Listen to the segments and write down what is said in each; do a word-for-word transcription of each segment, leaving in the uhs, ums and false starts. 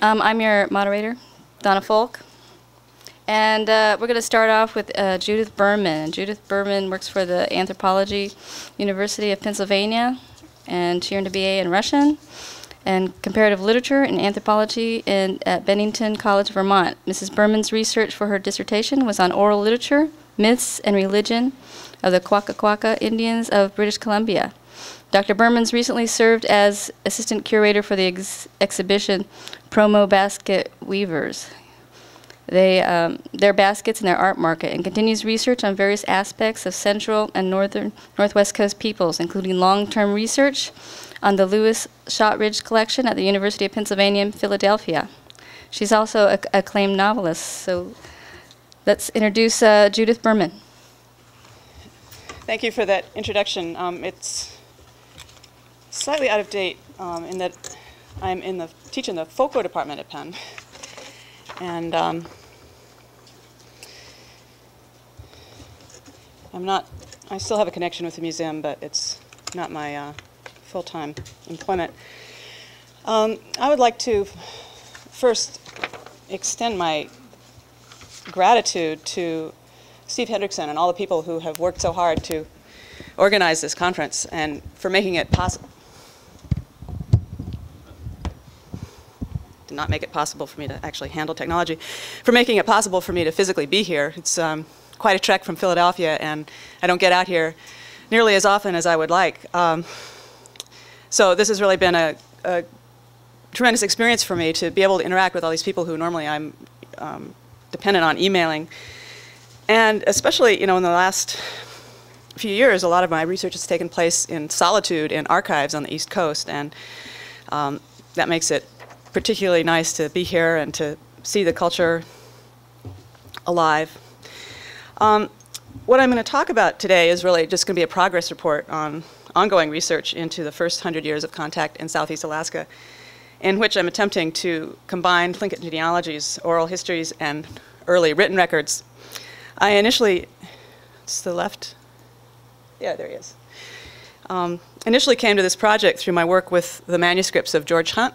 Um, I'm your moderator, Donna Folk. And uh, we're going to start off with uh, Judith Berman. Judith Berman works for the Anthropology University of Pennsylvania, and she earned a B A in Russian and comparative literature and anthropology in, at Bennington College, Vermont. Missus Berman's research for her dissertation was on oral literature, myths, and religion of the Kwakwaka'wakw Indians of British Columbia. Doctor Berman's recently served as assistant curator for the ex exhibition Promo Basket Weavers. They, um, their baskets and their art market, and continues research on various aspects of central and northern northwest coast peoples, including long-term research on the Louis Shotridge Collection at the University of Pennsylvania in Philadelphia. She's also a acclaimed novelist. So let's introduce uh, Judith Berman. Thank you for that introduction. Um, it's slightly out of date um, in that I'm in the teach in the folklore department at Penn, and um, I'm not. I still have a connection with the museum, but it's not my uh, full-time employment. Um, I would like to first extend my gratitude to Steve Hendrickson and all the people who have worked so hard to organize this conference and for making it possible. Did not make it possible for me to actually handle technology. For making it possible for me to physically be here. It's um, quite a trek from Philadelphia, and I don't get out here nearly as often as I would like. Um, so this has really been a, a tremendous experience for me to be able to interact with all these people who normally I'm um, dependent on emailing. And especially, you know, in the last few years, a lot of my research has taken place in solitude in archives on the East Coast, and um, that makes it particularly nice to be here and to see the culture alive. Um, what I'm going to talk about today is really just going to be a progress report on ongoing research into the first hundred years of contact in Southeast Alaska, in which I'm attempting to combine Tlingit genealogies, oral histories, and early written records. I initially, it's the left, yeah, there he is. Um, initially came to this project through my work with the manuscripts of George Hunt,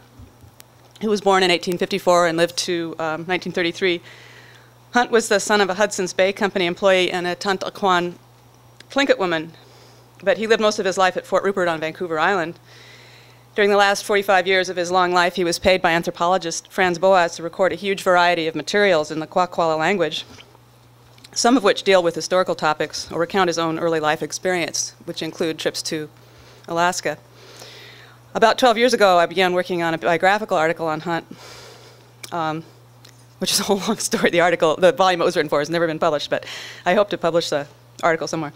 who was born in eighteen fifty-four and lived to um, nineteen thirty-three. Hunt was the son of a Hudson's Bay Company employee and a Taant'a Kwáan Tlingit woman, but he lived most of his life at Fort Rupert on Vancouver Island. During the last forty-five years of his long life, he was paid by anthropologist Franz Boas to record a huge variety of materials in the Kwakwala language, some of which deal with historical topics or recount his own early life experience, which include trips to Alaska. About twelve years ago, I began working on a biographical article on Hunt, um, which is a whole long story. The article, the volume it was written for, has never been published, but I hope to publish the article somewhere,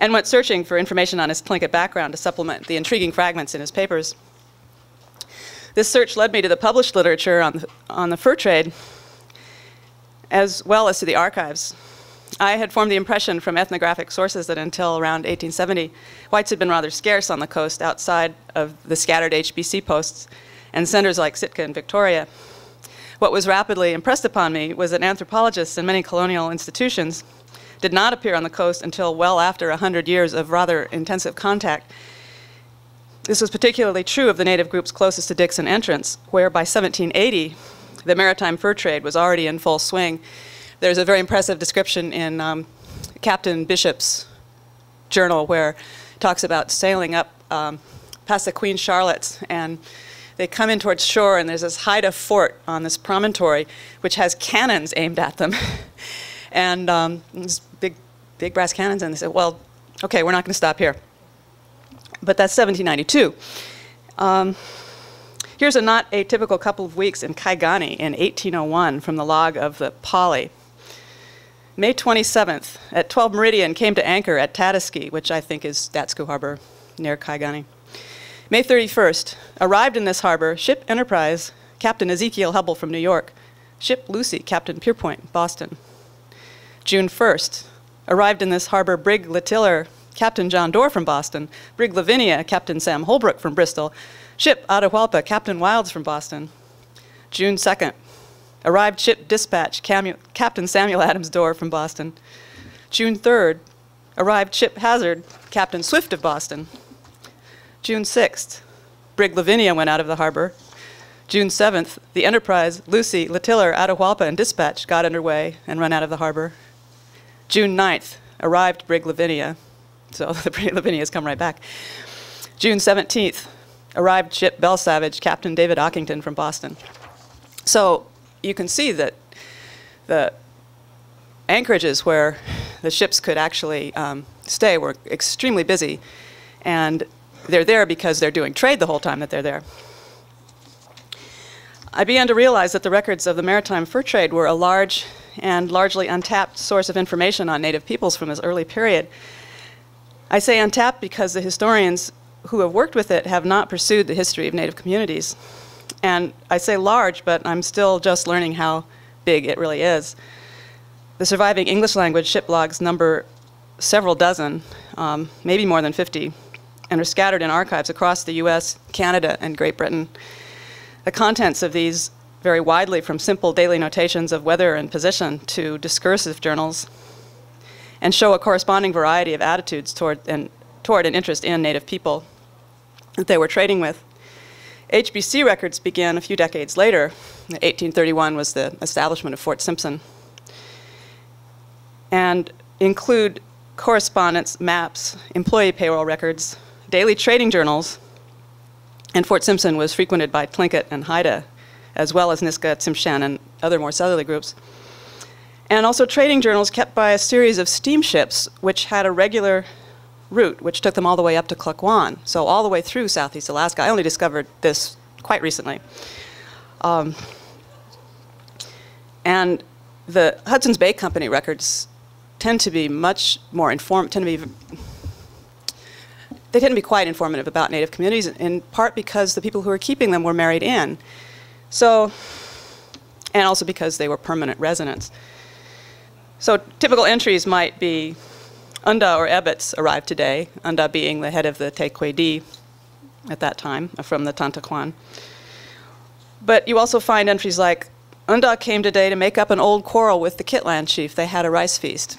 and went searching for information on his Tlingit background to supplement the intriguing fragments in his papers. This search led me to the published literature on the, on the fur trade, as well as to the archives. I had formed the impression from ethnographic sources that until around eighteen seventy, whites had been rather scarce on the coast outside of the scattered H B C posts and centers like Sitka and Victoria. What was rapidly impressed upon me was that anthropologists in many colonial institutions did not appear on the coast until well after one hundred years of rather intensive contact. This was particularly true of the native groups closest to Dixon entrance, where by seventeen eighty, the maritime fur trade was already in full swing. There's a very impressive description in um, Captain Bishop's journal where it talks about sailing up um, past the Queen Charlotte's, and they come in towards shore, and there's this Haida fort on this promontory which has cannons aimed at them. And um, these big, big brass cannons, and they said, well, okay, we're not going to stop here. But that's seventeen ninety-two. Um, here's a not atypical couple of weeks in Kaigani in eighteen oh one from the log of the Polly. May twenty-seventh, at twelve meridian, came to anchor at Tataski, which I think is Datzkoo Harbor near Kaigani. May thirty-first, arrived in this harbor, ship Enterprise, Captain Ezekiel Hubble from New York. Ship Lucy, Captain Pierpoint, Boston. June first, arrived in this harbor, Brig Latiller, Captain John Doerr from Boston. Brig Lavinia, Captain Sam Holbrook from Bristol. Ship Atahualpa, Captain Wilds from Boston. June second. Arrived ship Dispatch, Camu Captain Samuel Adams Doerr from Boston. June third, arrived ship Hazard, Captain Swift of Boston. June sixth, Brig Lavinia went out of the harbor. June seventh, the Enterprise, Lucy, Latiller, Atahualpa, and Dispatch got underway and run out of the harbor. June ninth, arrived Brig Lavinia. So the Brig Lavinia has come right back. June seventeenth, arrived ship Belle Savage, Captain David Ockington from Boston. So you can see that the anchorages where the ships could actually um, stay were extremely busy. And they're there because they're doing trade the whole time that they're there. I began to realize that the records of the maritime fur trade were a large and largely untapped source of information on native peoples from this early period. I say untapped because the historians who have worked with it have not pursued the history of native communities. And I say large, but I'm still just learning how big it really is. The surviving English language ship logs number several dozen, um, maybe more than fifty, and are scattered in archives across the U S, Canada, and Great Britain. The contents of these vary widely from simple daily notations of weather and position to discursive journals, and show a corresponding variety of attitudes toward and, toward an interest in native people that they were trading with. H B C records began a few decades later. eighteen thirty-one was the establishment of Fort Simpson, and include correspondence, maps, employee payroll records, daily trading journals, and Fort Simpson was frequented by Tlingit and Haida, as well as Niska, Tsimshian, and other more southerly groups. And also trading journals kept by a series of steamships, which had a regular route, which took them all the way up to Klukwan, so all the way through southeast Alaska. I only discovered this quite recently. Um, and the Hudson's Bay Company records tend to be much more informed, tend to be They tend to be quite informative about native communities, in part because the people who were keeping them were married in. So, and also because they were permanent residents. So typical entries might be Unda or Ebbets arrived today, Unda being the head of the Teikweidí at that time, from the Taant'a Kwáan. But you also find entries like, Unda came today to make up an old quarrel with the Kitlan chief. They had a rice feast.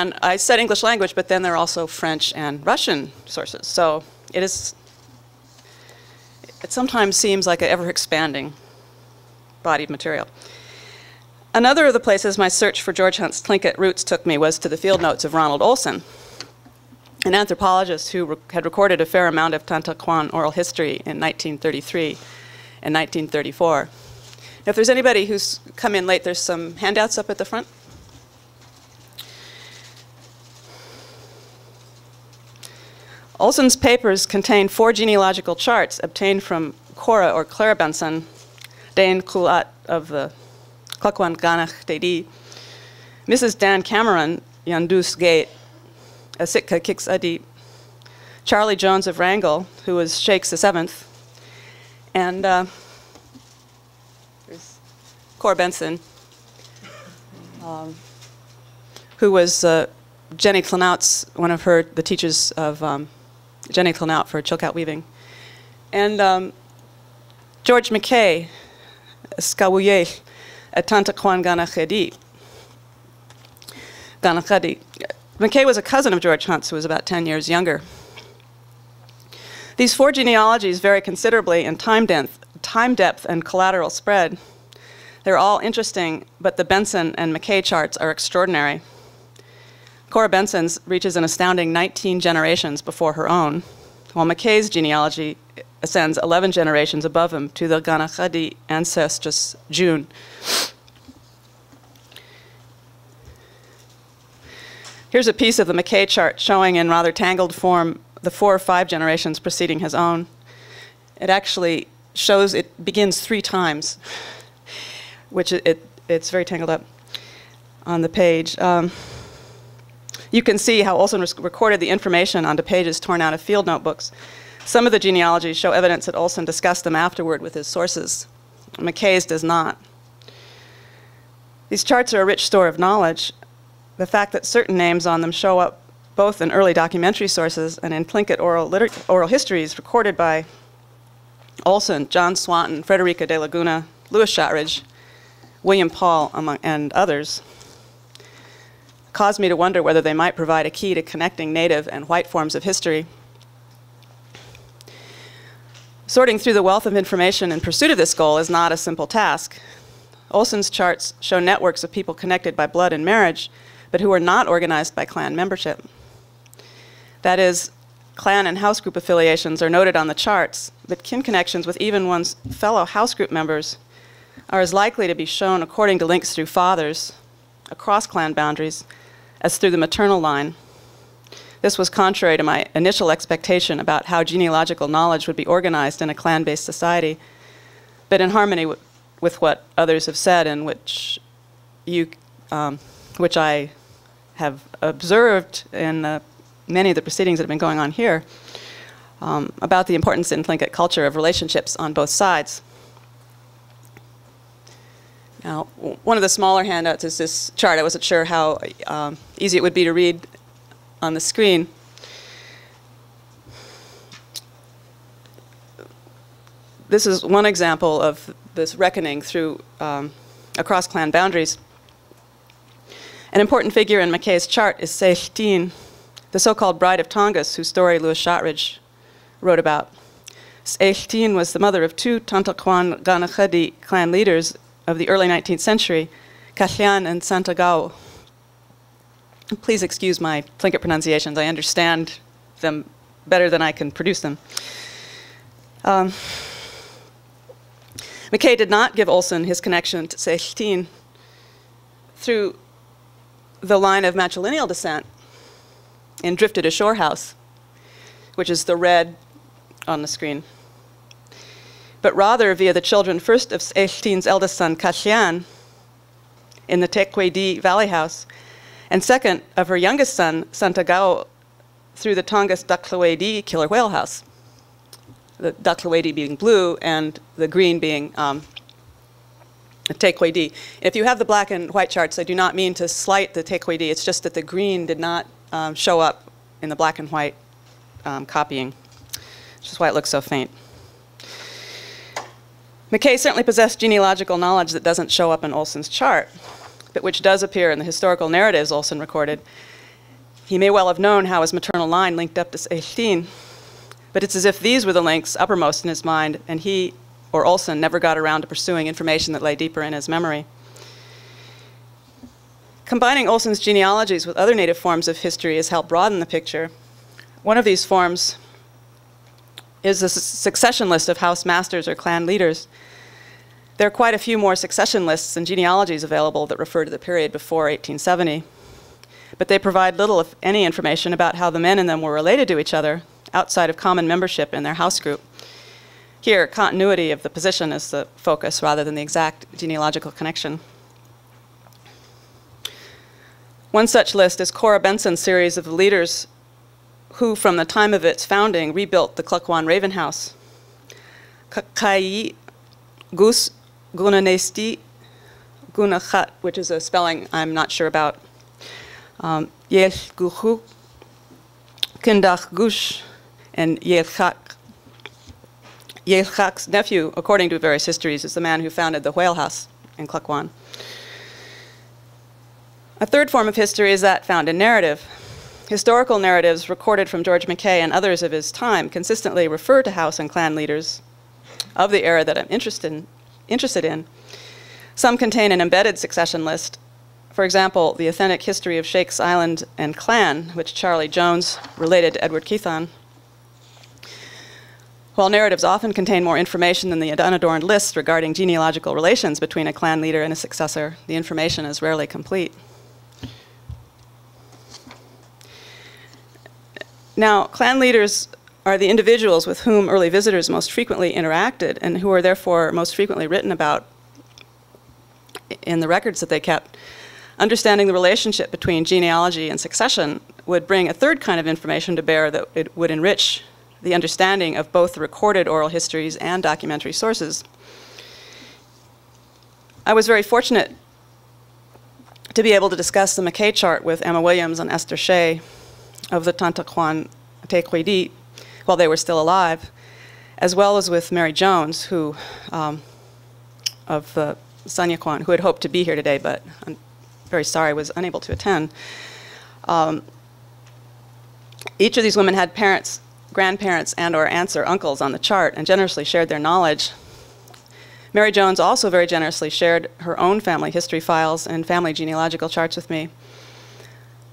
And I said English language, but then there are also French and Russian sources. So it is, it sometimes seems like an ever-expanding body of material. Another of the places my search for George Hunt's Tlingit roots took me was to the field notes of Ronald Olson, an anthropologist who rec had recorded a fair amount of Taant'a Kwáan oral history in nineteen thirty-three and nineteen thirty-four. Now, if there's anybody who's come in late, there's some handouts up at the front. Olson's papers contain four genealogical charts obtained from Cora or Clarebenson, Dane Kulat of the Klukwan Gaanax.teidi, Missus Dan Cameron, Yandus Gate, Asitka Kiksadi, Charlie Jones of Wrangell, who was Shakes the Seventh, and uh, there's Cora Benson, um, who was uh, Jenny Klonout's, one of her, the teachers of um, Jenny Klonout for Chilkat Weaving. And um, George McKay, Skawuye, at Taant'a Kwáan Gaanax.teidi. Gaanax.teidi. McKay was a cousin of George Hunt's, who was about ten years younger. These four genealogies vary considerably in time depth, time depth and collateral spread. They're all interesting, but the Benson and McKay charts are extraordinary. Cora Benson's reaches an astounding nineteen generations before her own, while McKay's genealogy ascends eleven generations above him to the Gaanax.teidi ancestress June. Here's a piece of the McKay chart showing in rather tangled form the four or five generations preceding his own. It actually shows it begins three times, which it, it, it's very tangled up on the page. Um, You can see how Olson recorded the information onto pages torn out of field notebooks. Some of the genealogies show evidence that Olson discussed them afterward with his sources. McKay's does not. These charts are a rich store of knowledge. The fact that certain names on them show up both in early documentary sources and in Tlingit oral, oral histories recorded by Olson, John Swanton, Frederica de Laguna, Louis Shotridge, William Paul, among, and others, caused me to wonder whether they might provide a key to connecting native and white forms of history. Sorting through the wealth of information in pursuit of this goal is not a simple task. Olson's charts show networks of people connected by blood and marriage, but who are not organized by clan membership. That is, clan and house group affiliations are noted on the charts, but kin connections with even one's fellow house group members are as likely to be shown according to links through fathers, across clan boundaries, as through the maternal line. This was contrary to my initial expectation about how genealogical knowledge would be organized in a clan-based society, but in harmony w with what others have said and which, you, um, which I have observed in uh, many of the proceedings that have been going on here, um, about the importance in Tlingit culture of relationships on both sides. Now, one of the smaller handouts is this chart. I wasn't sure how um, easy it would be to read on the screen. This is one example of this reckoning through um, across clan boundaries. An important figure in McKay's chart is Sehtin, the so-called bride of Tongass, whose story Louis Shotridge wrote about. Sehtin was the mother of two Taant'a Kwáan Gaanax.teidi clan leaders of the early nineteenth century, Kashian and Santagao. Please excuse my Tlingit pronunciations. I understand them better than I can produce them. Um, McKay did not give Olson his connection to Sehtin through the line of matrilineal descent and drifted ashore house, which is the red on the screen, but rather via the children first of Sehtin's eldest son, Kashian, in the Teikweidí Valley House, and second of her youngest son, Santagao, through the Tongass Dakhl'aweidí killer whale house, the Dakhl'aweidí being blue and the green being um, Teikweidí. If you have the black and white charts, I do not mean to slight the Teikweidí, it's just that the green did not um, show up in the black and white um, copying, which is why it looks so faint. McKay certainly possessed genealogical knowledge that doesn't show up in Olson's chart, but which does appear in the historical narratives Olson recorded. He may well have known how his maternal line linked up to Sehtin, but it's as if these were the links uppermost in his mind, and he, or Olson, never got around to pursuing information that lay deeper in his memory. Combining Olson's genealogies with other native forms of history has helped broaden the picture. One of these forms is the succession list of house masters or clan leaders. There are quite a few more succession lists and genealogies available that refer to the period before eighteen seventy, but they provide little, if any, information about how the men in them were related to each other outside of common membership in their house group. Here, continuity of the position is the focus rather than the exact genealogical connection. One such list is Cora Benson's series of leaders who, from the time of its founding, rebuilt the Klukwan Raven House. Kakai Gus Gunanesti Gunachat, which is a spelling I'm not sure about. Yesh Guhu Kindach Gush and Yelchak. Yelchak's nephew, according to various histories, is the man who founded the Whale House in Klukwan. A third form of history is that found in narrative. Historical narratives recorded from George McKay and others of his time consistently refer to house and clan leaders of the era that I'm interested in, interested in. Some contain an embedded succession list. For example, the authentic history of Shakes Island and Clan, which Charlie Jones related to Edward Keith on. While narratives often contain more information than the unadorned lists regarding genealogical relations between a clan leader and a successor, the information is rarely complete. Now, clan leaders are the individuals with whom early visitors most frequently interacted and who are therefore most frequently written about in the records that they kept. Understanding the relationship between genealogy and succession would bring a third kind of information to bear that it would enrich the understanding of both the recorded oral histories and documentary sources. I was very fortunate to be able to discuss the McKay chart with Emma Williams and Esther Shea of the Taant'a Kwáan Teikweidí while they were still alive, as well as with Mary Jones, who um, of uh, Sanya Kwáan, who had hoped to be here today, but I'm very sorry was unable to attend. Um, each of these women had parents grandparents and or aunts or uncles on the chart and generously shared their knowledge. Mary Jones also very generously shared her own family history files and family genealogical charts with me.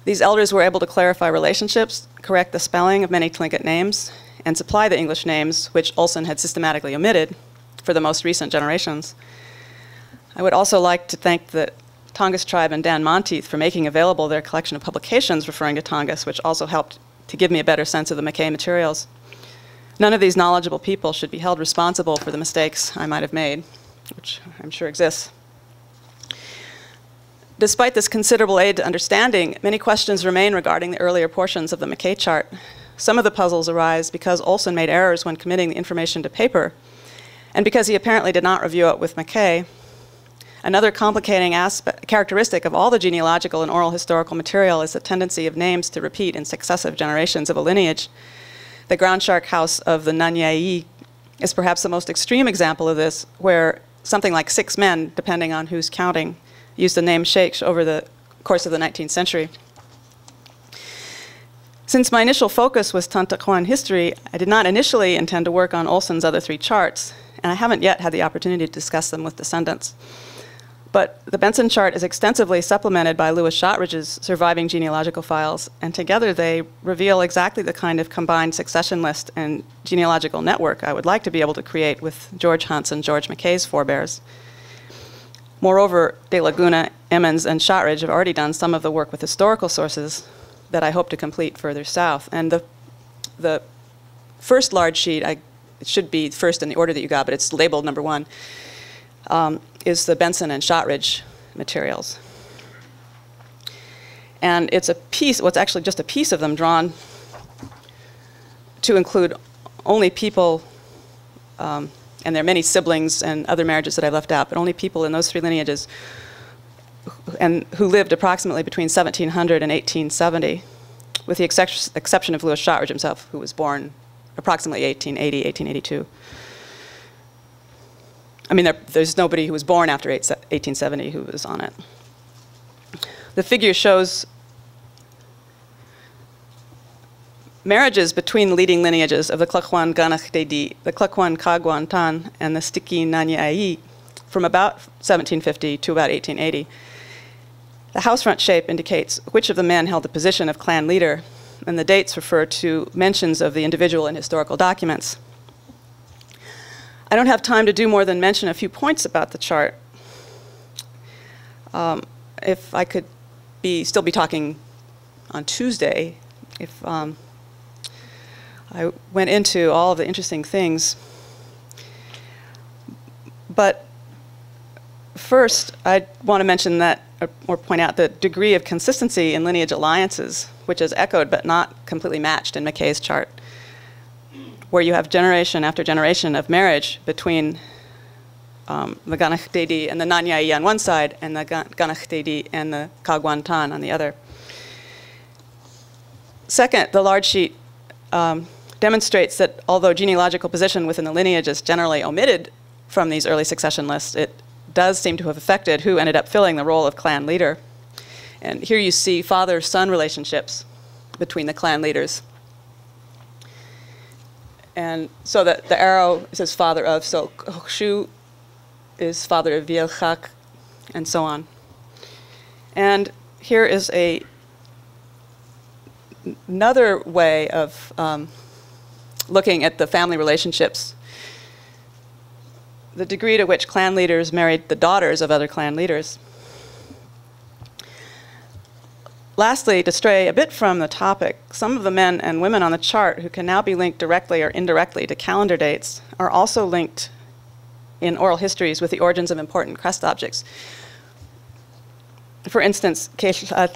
These elders were able to clarify relationships, correct the spelling of many Tlingit names, and supply the English names, which Olson had systematically omitted for the most recent generations. I would also like to thank the Tongass tribe and Dan Monteith for making available their collection of publications referring to Tongass, which also helped to give me a better sense of the McKay materials. None of these knowledgeable people should be held responsible for the mistakes I might have made, which I'm sure exists. Despite this considerable aid to understanding, many questions remain regarding the earlier portions of the McKay chart. Some of the puzzles arise because Olson made errors when committing the information to paper, and because he apparently did not review it with McKay. Another complicating aspect, characteristic of all the genealogical and oral historical material is the tendency of names to repeat in successive generations of a lineage. The ground shark house of the Nanyayi is perhaps the most extreme example of this, where something like six men, depending on who's counting, used the name Shakes over the course of the nineteenth century. Since my initial focus was Taant'a Kwáan history, I did not initially intend to work on Olson's other three charts, and I haven't yet had the opportunity to discuss them with descendants. But the Benson chart is extensively supplemented by Louis Shotridge's surviving genealogical files, and together they reveal exactly the kind of combined succession list and genealogical network I would like to be able to create with George Hunt's and George McKay's forebears. Moreover, De Laguna, Emmons, and Shotridge have already done some of the work with historical sources that I hope to complete further south. And the, the first large sheet, I, it should be first in the order that you got, but it's labeled number one, um, is the Benson and Shotridge materials. And it's a piece, well, it's actually just a piece of them drawn to include only people, um, and there are many siblings and other marriages that I left out, but only people in those three lineages and who lived approximately between seventeen hundred and eighteen seventy, with the excep exception of Louis Shotridge himself, who was born approximately eighteen eighty, eighteen eighty-two. I mean, there, there's nobody who was born after eighteen seventy who was on it. The figure shows marriages between leading lineages of the Klukwan Gaanax.teidi, the Klukwan Kagwan Tan, and the Stiki Nanyayi from about seventeen fifty to about eighteen eighty. The housefront shape indicates which of the men held the position of clan leader, and the dates refer to mentions of the individual in historical documents. I don't have time to do more than mention a few points about the chart. Um, if I could be, still be talking on Tuesday, if um, I went into all of the interesting things. But first, I want to mention that, or point out the degree of consistency in lineage alliances, which is echoed but not completely matched in McKay's chart, where you have generation after generation of marriage between um, the Gaanax.teidi and the Nanyayi on one side, and the Gaanax.teidi and the Kagwan Tan on the other. Second, the large sheet um, demonstrates that although genealogical position within the lineage is generally omitted from these early succession lists, it does seem to have affected who ended up filling the role of clan leader. And here you see father-son relationships between the clan leaders. And so the, the arrow says father of, so Shu is father of Vielchak, and so on. And here is a, another way of um, looking at the family relationships. The degree to which clan leaders married the daughters of other clan leaders. Lastly, to stray a bit from the topic, some of the men and women on the chart who can now be linked directly or indirectly to calendar dates are also linked in oral histories with the origins of important crest objects. For instance, I'm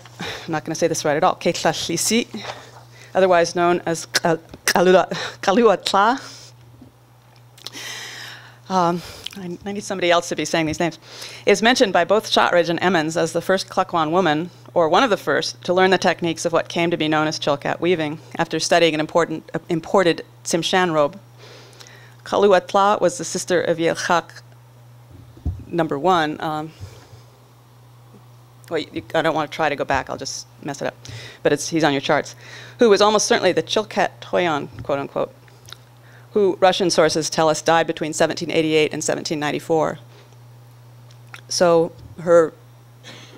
not going to say this right at all, Keitlalisi, otherwise known as Kaluatla. Um, I, I need somebody else to be saying these names, is mentioned by both Shotridge and Emmons as the first Klukwan woman, or one of the first, to learn the techniques of what came to be known as Chilkat weaving, after studying an important, uh, imported Tsimshian robe. Kaluatla was the sister of Yelchak number one, um, well, you, I don't want to try to go back, I'll just mess it up, but it's, he's on your charts, who was almost certainly the Chilkat Kwáan, quote unquote, who Russian sources tell us died between seventeen eighty-eight and seventeen ninety-four. So her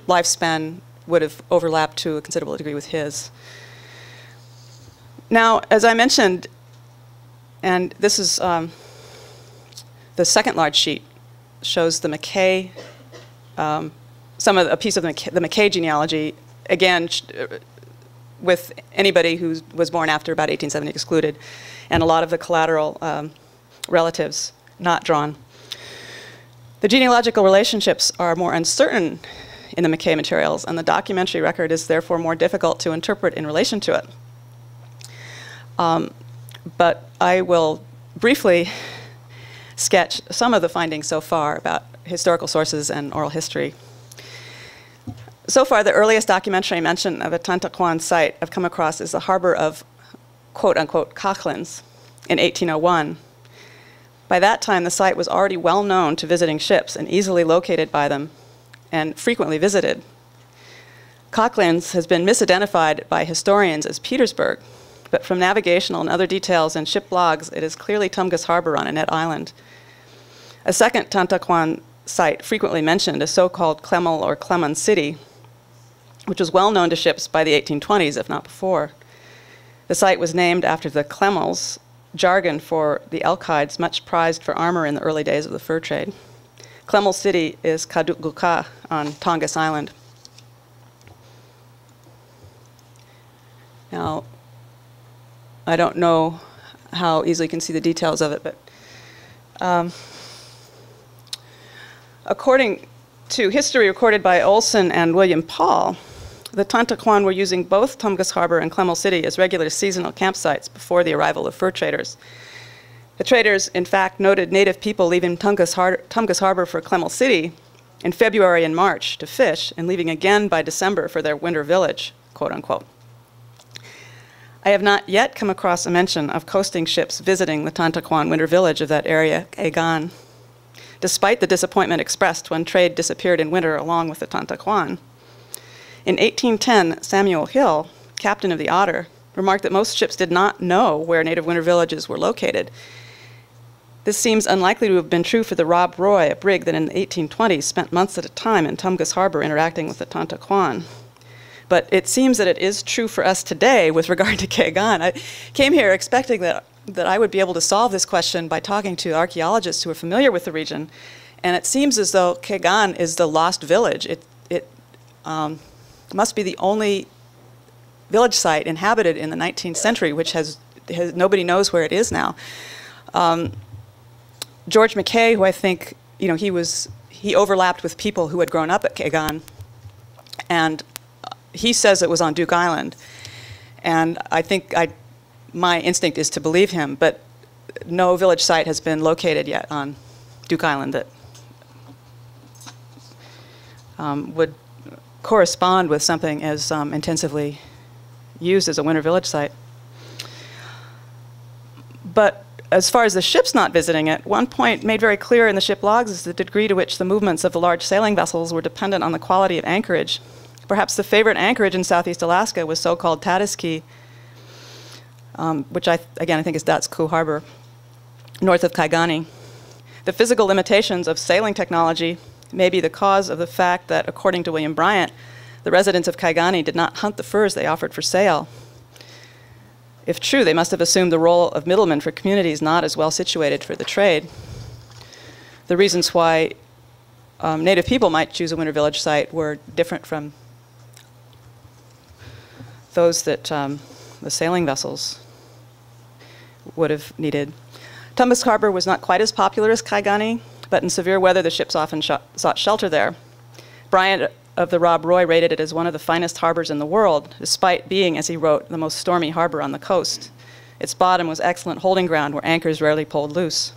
lifespan would have overlapped to a considerable degree with his. Now, as I mentioned, and this is um, the second large sheet, shows the McKay, um, some of the, a piece of the McKay, the McKay genealogy, again, with anybody who was born after about eighteen seventy excluded, and a lot of the collateral um, relatives not drawn. The genealogical relationships are more uncertain in the McKay materials, and the documentary record is therefore more difficult to interpret in relation to it. Um, but I will briefly sketch some of the findings so far about historical sources and oral history. So far, the earliest documentary mention of a Taant'a Kwáan site I've come across is the harbor of quote-unquote Coughlin's in eighteen oh one. By that time, the site was already well known to visiting ships and easily located by them and frequently visited. Coughlin's has been misidentified by historians as Petersburg, but from navigational and other details in ship logs, it is clearly Tongass Harbor on Annette Island. A second Taant'a Kwáan site frequently mentioned is so-called Clemel or Clemon City, which was well known to ships by the eighteen twenties, if not before. The site was named after the Clemels, jargon for the Elkides, much prized for armor in the early days of the fur trade. Clemel City is Kadukguka on Tongass Island. Now, I don't know how easily you can see the details of it, but um, according to history recorded by Olson and William Paul, the Taant'a Kwáan were using both Tongass Harbor and Clemel City as regular seasonal campsites before the arrival of fur traders. The traders, in fact, noted native people leaving Tongass Har- Tongass Harbor for Clemel City in February and March to fish, and leaving again by December for their winter village, quote unquote. I have not yet come across a mention of coasting ships visiting the Taant'a Kwáan winter village of that area, Kaigani, despite the disappointment expressed when trade disappeared in winter along with the Taant'a Kwáan. In eighteen ten, Samuel Hill, captain of the Otter, remarked that most ships did not know where native winter villages were located. This seems unlikely to have been true for the Rob Roy, a brig that in the eighteen twenties spent months at a time in Tongass Harbor interacting with the Taant'a Kwáan. But it seems that it is true for us today with regard to Kaigani. I came here expecting that, that I would be able to solve this question by talking to archaeologists who are familiar with the region. And it seems as though Kaigani is the lost village. It, it um, must be the only village site inhabited in the nineteenth century, which has, has nobody knows where it is now. Um, George McKay, who I think, you know, he was, he overlapped with people who had grown up at Kaigani, and he says it was on Duke Island, and I think I, my instinct is to believe him, but no village site has been located yet on Duke Island that um, would correspond with something as um, intensively used as a winter village site. But as far as the ships not visiting it, one point made very clear in the ship logs is the degree to which the movements of the large sailing vessels were dependent on the quality of anchorage. Perhaps the favorite anchorage in southeast Alaska was so-called Tataski, um, which I, again, I think is Datzkoo Harbor, north of Kaigani. The physical limitations of sailing technology may be the cause of the fact that, according to William Bryant, the residents of Kaigani did not hunt the furs they offered for sale. If true, they must have assumed the role of middlemen for communities not as well situated for the trade. The reasons why um, native people might choose a winter village site were different from those that um, the sailing vessels would have needed. Tongass Harbor was not quite as popular as Kaigani, but in severe weather, the ships often sh sought shelter there. Bryant of the Rob Roy rated it as one of the finest harbors in the world, despite being, as he wrote, the most stormy harbor on the coast. Its bottom was excellent holding ground where anchors rarely pulled loose.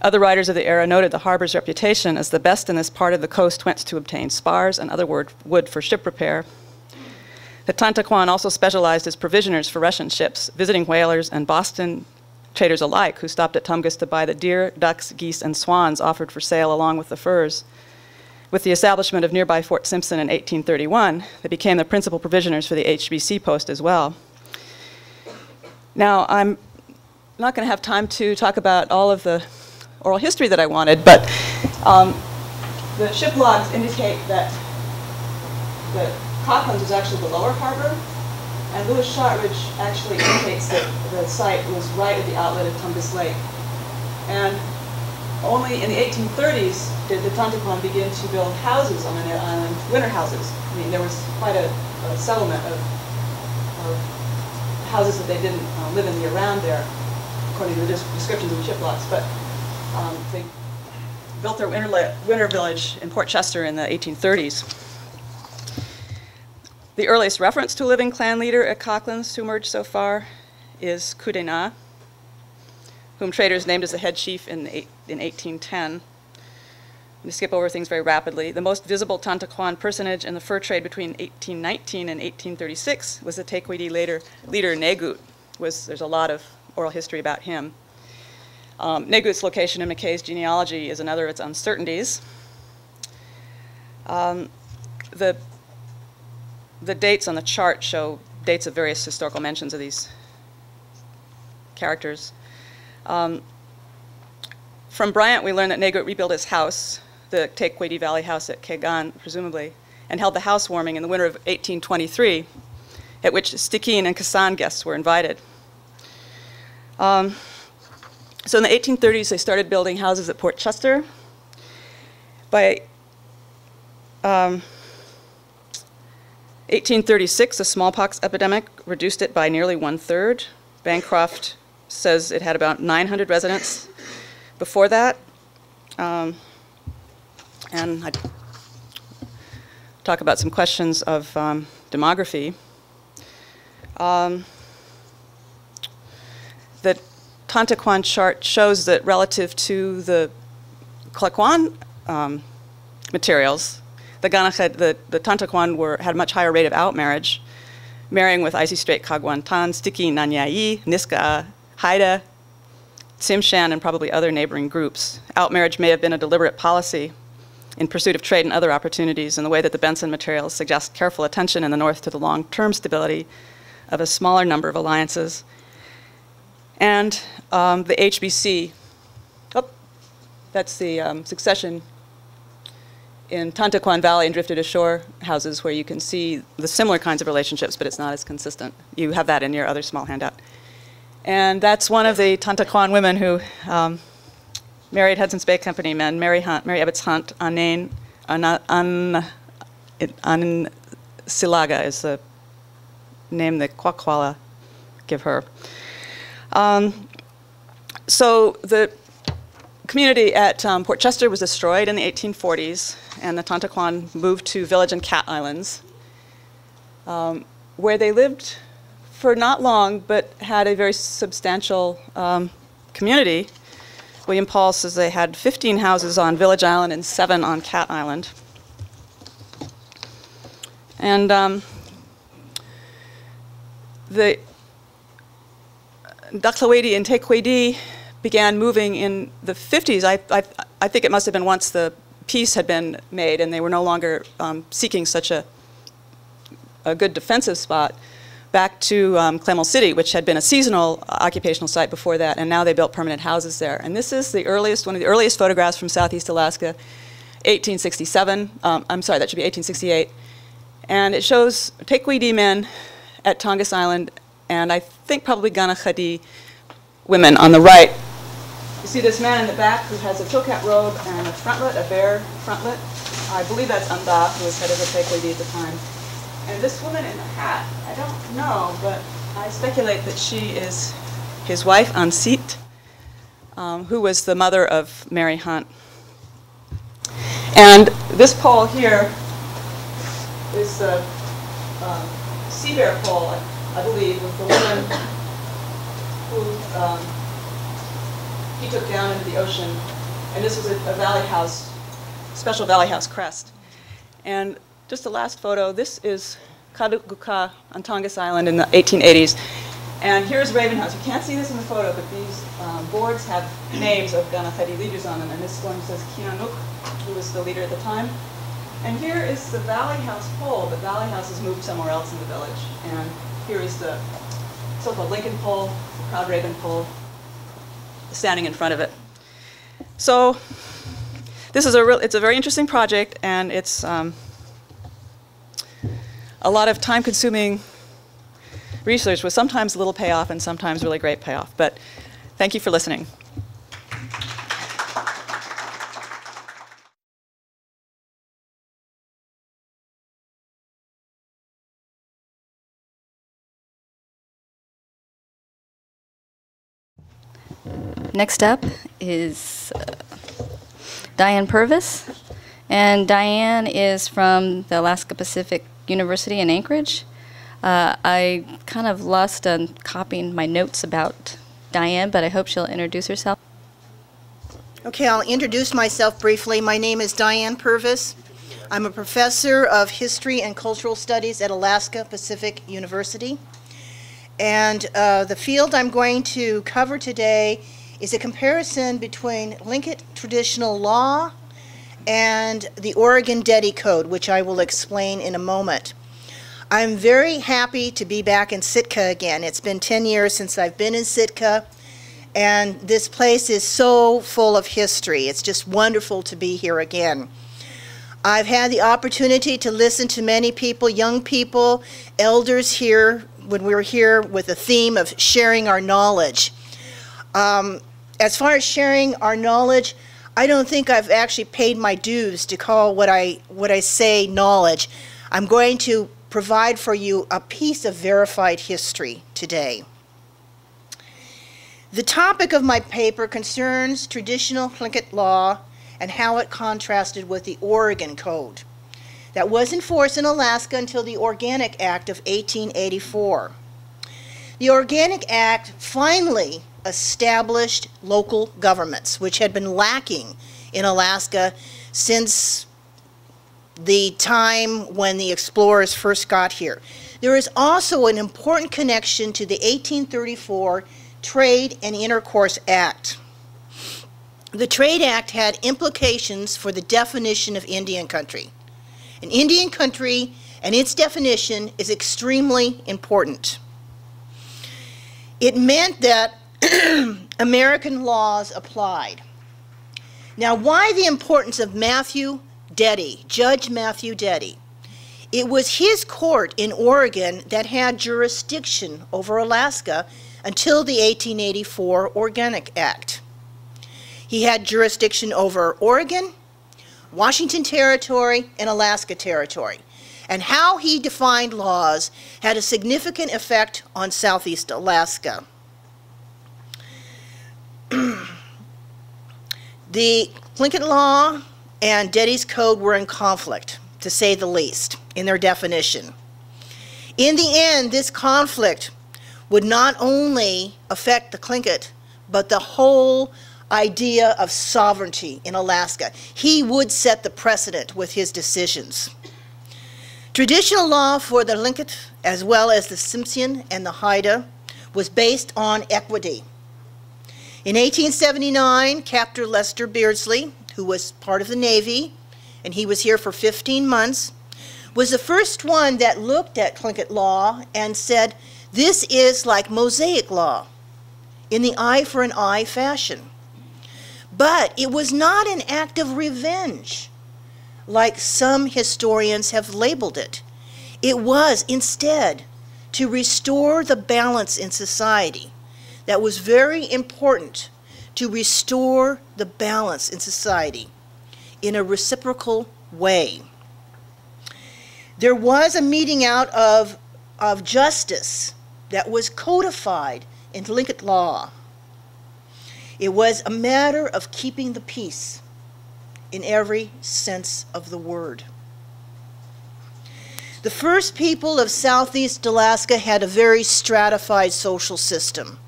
Other writers of the era noted the harbor's reputation as the best in this part of the coast whence to obtain spars and other wood for ship repair. The Taant'a Kwáan also specialized as provisioners for Russian ships, visiting whalers and Boston traders alike who stopped at Tongass to buy the deer, ducks, geese, and swans offered for sale along with the furs. With the establishment of nearby Fort Simpson in eighteen thirty-one, they became the principal provisioners for the H B C post as well. Now, I'm not going to have time to talk about all of the oral history that I wanted, but um, the ship logs indicate that the Coughlin's was actually the lower harbor, and Louis Shotridge actually indicates that the site was right at the outlet of Tongass Lake. And only in the eighteen thirties did the Taant'a Kwáan begin to build houses on their island, winter houses. I mean, there was quite a, a settlement of, of houses that they didn't uh, live in year round there, according to the descriptions in the shiplogs. But um, they built their winter, winter village in Port Chester in the eighteen thirties. The earliest reference to a living clan leader at Coughlin's to emerge so far is Kudena, whom traders named as the head chief in, eight, in eighteen ten. I'm going to skip over things very rapidly. The most visible Taant'a Kwáan personage in the fur trade between eighteen nineteen and eighteen thirty-six was the Teikweidí later leader Negut. Was, there's a lot of oral history about him. Um, Negut's location in McKay's genealogy is another of its uncertainties. Um, the The dates on the chart show dates of various historical mentions of these characters. Um, from Bryant, we learn that Negut rebuilt his house, the Teikweidí Valley house at Kaigan, presumably, and held the housewarming in the winter of eighteen twenty-three, at which Stikeen and Kassan guests were invited. Um, so in the eighteen thirties, they started building houses at Port Chester. By um, eighteen thirty-six, a smallpox epidemic reduced it by nearly one-third. Bancroft says it had about nine hundred residents before that. Um, and I talk about some questions of um, demography. Um, the Taant'a Kwáan chart shows that relative to the Klukwan um, materials, The Gaanax, the, the Taant'a Kwáan were, had a much higher rate of outmarriage, marrying with Icy Strait Kagwantan, Stiki, Nanyayi, Niska'a, Haida, Tsimshian, and probably other neighboring groups. Outmarriage may have been a deliberate policy in pursuit of trade and other opportunities in the way that the Benson materials suggest careful attention in the North to the long-term stability of a smaller number of alliances. And um, the H B C, oh, that's the um, succession in Taant'a Kwáan Valley and drifted ashore houses, where you can see the similar kinds of relationships, but it's not as consistent. You have that in your other small handout. And that's one of the Taant'a Kwáan women who um, married Hudson's Bay Company men, Mary Hunt, Mary Ebbets Hunt, Anain, Ansilaga is the name that Kwakwala give her. Um, so the community at um, Port Chester was destroyed in the eighteen forties, and the Taant'a Kwáan moved to Village and Cat Islands, um, where they lived for not long, but had a very substantial um, community. William Paul says they had fifteen houses on Village Island and seven on Cat Island. And um, the Dakhloedi and Teikweidí began moving in the fifties. I, I, I think it must have been once the peace had been made and they were no longer um, seeking such a, a good defensive spot, back to um, Clemmell City, which had been a seasonal occupational site before that, and now they built permanent houses there. And this is the earliest, one of the earliest photographs from Southeast Alaska, eighteen sixty-seven. Um, I'm sorry, that should be eighteen sixty-eight. And it shows Teikweidí men at Tongass Island, and I think probably Gaanax.teidi women on the right. You see this man in the back who has a Chilkat robe and a frontlet, a bear frontlet. I believe that's Anda, who was head of the Teikweidí at the time. And this woman in the hat, I don't know, but I speculate that she is his wife, Ansit, um, who was the mother of Mary Hunt. And this pole here is the um, sea bear pole, I believe, with the woman who um, he took down into the ocean, and this was a, a valley house, special valley house crest. And just the last photo, this is Kaluatla on Tongass Island in the eighteen eighties. And here's Raven House. You can't see this in the photo, but these um, boards have names of Gaanax.teidi leaders on them, and this one says Kianuk, who was the leader at the time, And here is the Valley House pole, but Valley House has moved somewhere else in the village. And here is the so-called Lincoln pole, the Proud Raven pole, standing in front of it. So this is a real, it's a very interesting project, and it's um, a lot of time-consuming research with sometimes little payoff and sometimes really great payoff. But thank you for listening. Next up is uh, Diane Purvis, and Diane is from the Alaska Pacific University in Anchorage. Uh, I kind of lost on copying my notes about Diane, but I hope she'll introduce herself. Okay, I'll introduce myself briefly. My name is Diane Purvis. I'm a professor of history and cultural studies at Alaska Pacific University. And uh, the field I'm going to cover today is a comparison between Tlingit traditional law and the Oregon Deti Code, which I will explain in a moment. I'm very happy to be back in Sitka again. It's been ten years since I've been in Sitka, and this place is so full of history. It's just wonderful to be here again. I've had the opportunity to listen to many people, young people, elders here, when we were here with the theme of sharing our knowledge. Um, as far as sharing our knowledge, I don't think I've actually paid my dues to call what I, what I say knowledge. I'm going to provide for you a piece of verified history today. The topic of my paper concerns traditional Tlingit law and how it contrasted with the Oregon Code that was in force in Alaska until the Organic Act of eighteen eighty-four. The Organic Act finally established local governments, which had been lacking in Alaska since the time when the explorers first got here. There is also an important connection to the eighteen thirty-four Trade and Intercourse Act. The Trade Act had implications for the definition of Indian country. An Indian country and its definition is extremely important. It meant that American laws applied. Now, why the importance of Matthew Deti, Judge Matthew Deti? It was his court in Oregon that had jurisdiction over Alaska until the eighteen eighty-four Organic Act. He had jurisdiction over Oregon, Washington Territory, and Alaska Territory. And how he defined laws had a significant effect on Southeast Alaska. The Tlingit law and Deti's code were in conflict, to say the least, in their definition. In the end, this conflict would not only affect the Tlingit, but the whole idea of sovereignty in Alaska. He would set the precedent with his decisions. Traditional law for the Tlingit, as well as the Tsimshian and the Haida, was based on equity. In eighteen seventy-nine, Captain Lester Beardsley, who was part of the Navy, and he was here for fifteen months, was the first one that looked at Tlingit law and said, this is like Mosaic law, in the eye for an eye fashion. But it was not an act of revenge, like some historians have labeled it. It was, instead, to restore the balance in society. That was very important, to restore the balance in society in a reciprocal way. There was a meting out of, of justice that was codified in Tlingit law. It was a matter of keeping the peace in every sense of the word. The first people of Southeast Alaska had a very stratified social system.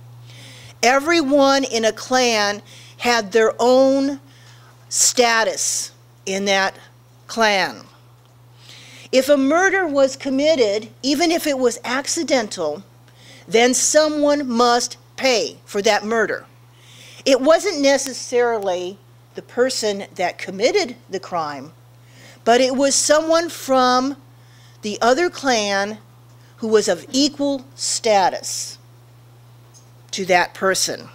Everyone in a clan had their own status in that clan. If a murder was committed, even if it was accidental, then someone must pay for that murder. It wasn't necessarily the person that committed the crime, but it was someone from the other clan who was of equal status to that person.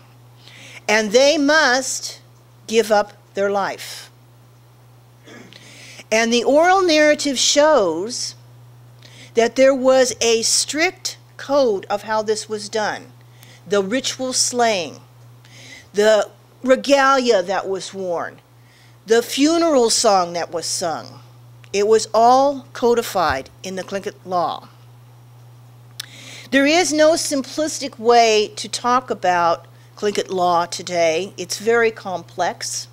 And they must give up their life. And the oral narrative shows that there was a strict code of how this was done. The ritual slaying, the regalia that was worn, the funeral song that was sung. It was all codified in the Tlingit law. There is no simplistic way to talk about Tlingit law today. It's very complex.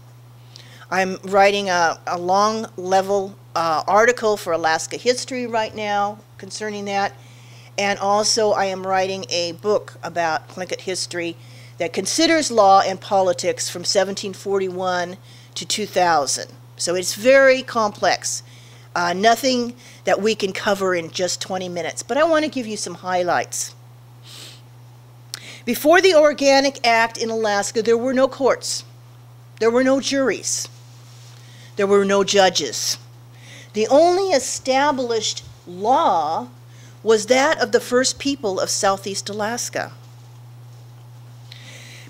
I'm writing a, a long level uh, article for Alaska History right now concerning that. And also I am writing a book about Tlingit history that considers law and politics from seventeen forty-one to two thousand. So it's very complex. Uh, nothing that we can cover in just twenty minutes, but I want to give you some highlights. Before the Organic Act in Alaska, there were no courts. There were no juries. There were no judges. The only established law was that of the first people of Southeast Alaska.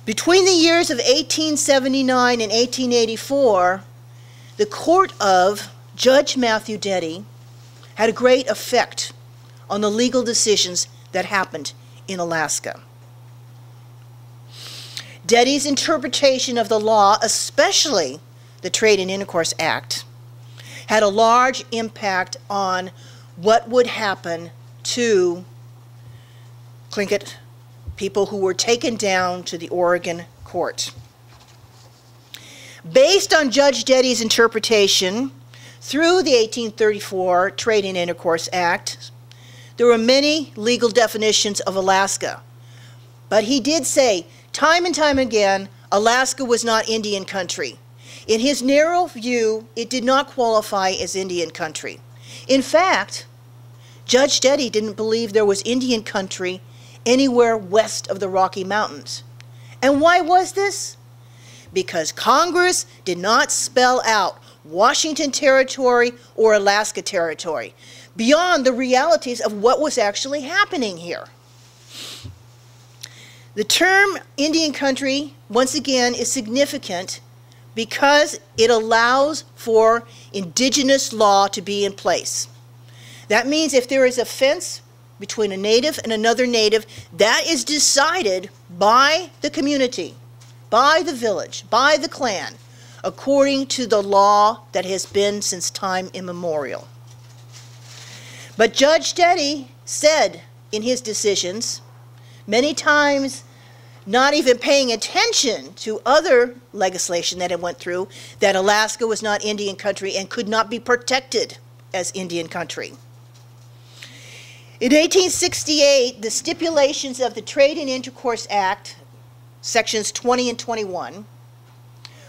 Between the years of eighteen seventy-nine and eighteen eighty-four, the court of Judge Matthew Deddy had a great effect on the legal decisions that happened in Alaska. Deddy's interpretation of the law, especially the Trade and Intercourse Act, had a large impact on what would happen to Tlingit people who were taken down to the Oregon court. Based on Judge Deddy's interpretation, through the eighteen thirty-four Trade and Intercourse Act, there were many legal definitions of Alaska. But he did say, time and time again, Alaska was not Indian country. In his narrow view, it did not qualify as Indian country. In fact, Judge Deddy didn't believe there was Indian country anywhere west of the Rocky Mountains. And why was this? Because Congress did not spell out Washington Territory or Alaska Territory, beyond the realities of what was actually happening here. The term Indian country, once again, is significant because it allows for indigenous law to be in place. That means if there is a fence between a native and another native, that is decided by the community, by the village, by the clan, according to the law that has been since time immemorial. But Judge Deddy said in his decisions, many times not even paying attention to other legislation that it went through, that Alaska was not Indian country and could not be protected as Indian country. In eighteen sixty-eight, the stipulations of the Trade and Intercourse Act, sections twenty and twenty-one,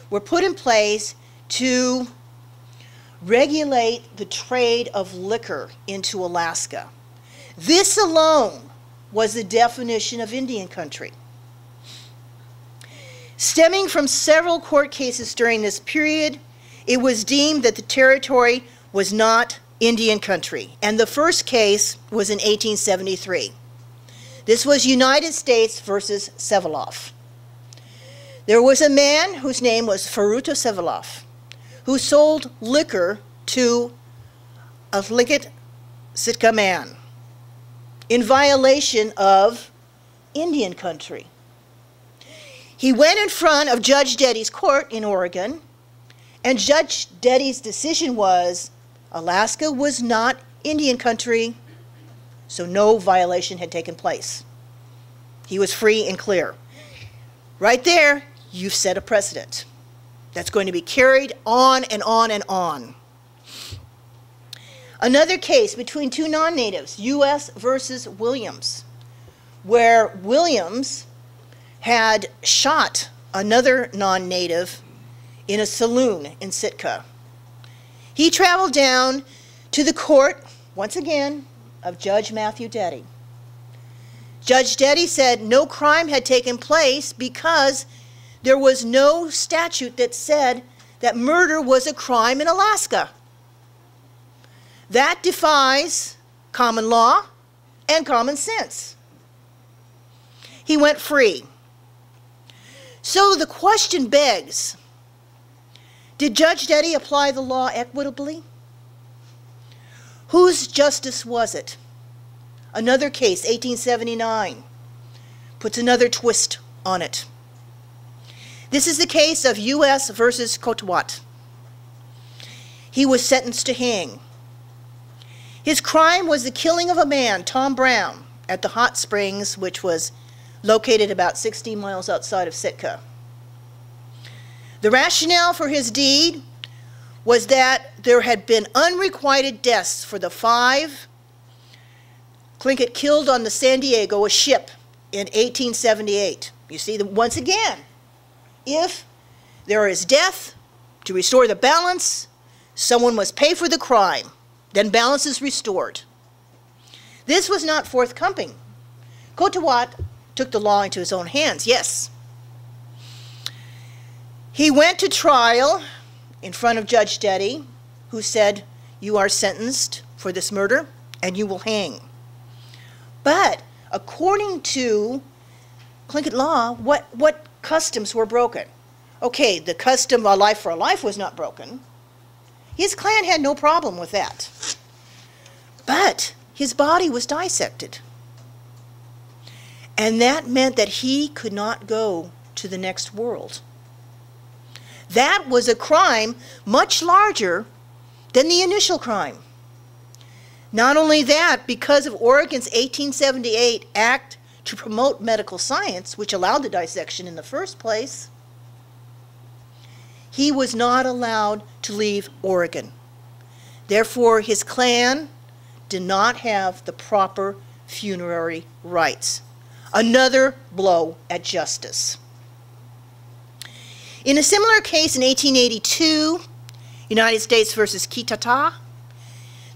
were put in place to regulate the trade of liquor into Alaska. This alone was the definition of Indian country. Stemming from several court cases during this period, it was deemed that the territory was not Indian country, and the first case was in eighteen seventy-three. This was United States versus Sevalov. There was a man whose name was Feruto Sevalov, who sold liquor to a Tlingit Sitka man in violation of Indian country. He went in front of Judge Deddy's court in Oregon, and Judge Deddy's decision was Alaska was not Indian country, so no violation had taken place. He was free and clear. Right there, you've set a precedent that's going to be carried on and on and on. Another case between two non-natives, U S versus Williams, where Williams had shot another non-native in a saloon in Sitka. He traveled down to the court, once again, of Judge Matthew Deddy. Judge Deddy said no crime had taken place because there was no statute that said that murder was a crime in Alaska. That defies common law and common sense. He went free. So the question begs, did Judge Deddy apply the law equitably? Whose justice was it? Another case, eighteen seventy-nine, puts another twist on it. This is the case of U S versus Kwakwaka'wakw. He was sentenced to hang. His crime was the killing of a man, Tom Brown, at the Hot Springs, which was located about sixteen miles outside of Sitka. The rationale for his deed was that there had been unrequited deaths for the five Tlingit killed on the San Diego, a ship, in eighteen seventy-eight. You see, the, once again, if there is death, to restore the balance, someone must pay for the crime. Then balance is restored. This was not forthcoming. Kwakwaka'wakw took the law into his own hands, yes. He went to trial in front of Judge Deddy, who said, you are sentenced for this murder and you will hang. But according to Tlingit law, what, what customs were broken? Okay, the custom of a life for a life was not broken. His clan had no problem with that. But his body was dissected. And that meant that he could not go to the next world. That was a crime much larger than the initial crime. Not only that, because of Oregon's eighteen seventy-eight Act to promote medical science, which allowed the dissection in the first place, he was not allowed to leave Oregon. Therefore, his clan did not have the proper funerary rites. Another blow at justice. In a similar case in eighteen eighty-two, United States versus Kitata,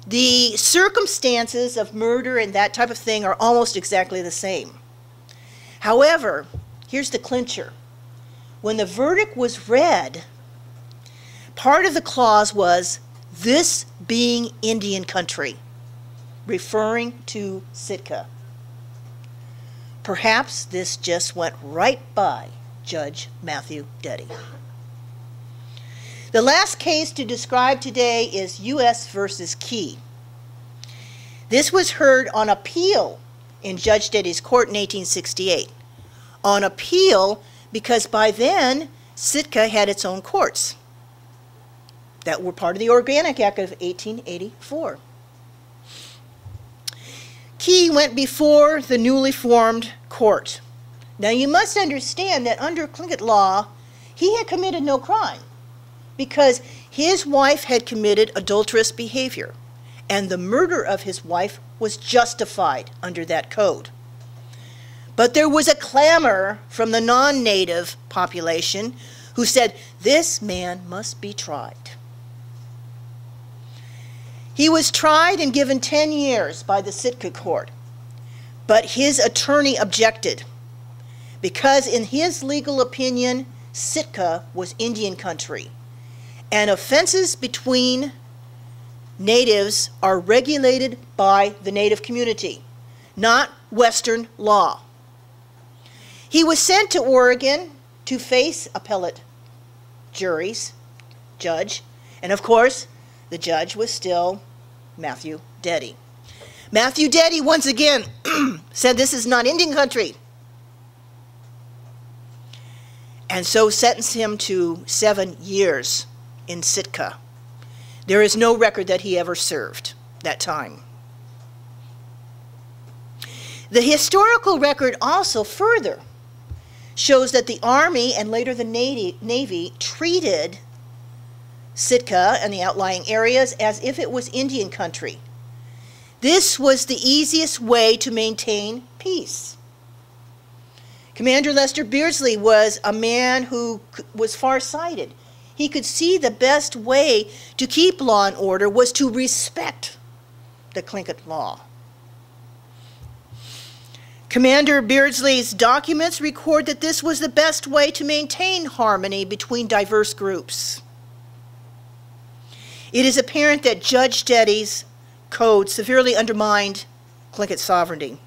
the circumstances of murder and that type of thing are almost exactly the same. However, here's the clincher. When the verdict was read, part of the clause was, this being Indian country, referring to Sitka. Perhaps this just went right by Judge Matthew Deddy. The last case to describe today is U S versus Key. This was heard on appeal in Judge Deddy's court in eighteen sixty-eight. On appeal because by then Sitka had its own courts that were part of the Organic Act of eighteen eighty-four. Key went before the newly formed court. Now you must understand that under Tlingit law, he had committed no crime because his wife had committed adulterous behavior and the murder of his wife was justified under that code. But there was a clamor from the non-native population who said, this man must be tried. He was tried and given ten years by the Sitka court, but his attorney objected because in his legal opinion, Sitka was Indian country and offenses between natives are regulated by the native community, not Western law. He was sent to Oregon to face appellate juries, judge, and of course, the judge was still Matthew Deddy. Matthew Deddy, once again, said this is not Indian country. And so sentenced him to seven years in Sitka. There is no record that he ever served that time. The historical record also further shows that the Army and later the Navy treated Sitka and the outlying areas as if it was Indian country. This was the easiest way to maintain peace. Commander Lester Beardsley was a man who was farsighted. He could see the best way to keep law and order was to respect the Tlingit law. Commander Beardsley's documents record that this was the best way to maintain harmony between diverse groups. It is apparent that Judge Deddy's code severely undermined Tlingit sovereignty.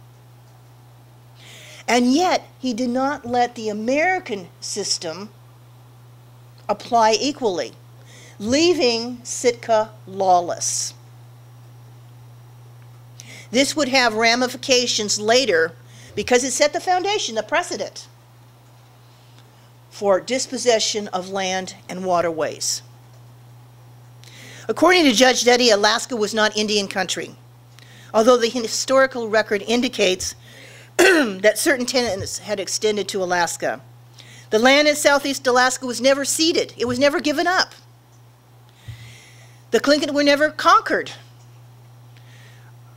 And yet, he did not let the American system apply equally, leaving Sitka lawless. This would have ramifications later because it set the foundation, the precedent, for dispossession of land and waterways. According to Judge Duddy, Alaska was not Indian country, although the historical record indicates that certain tenants had extended to Alaska. The land in southeast Alaska was never ceded. It was never given up. The Tlingit were never conquered.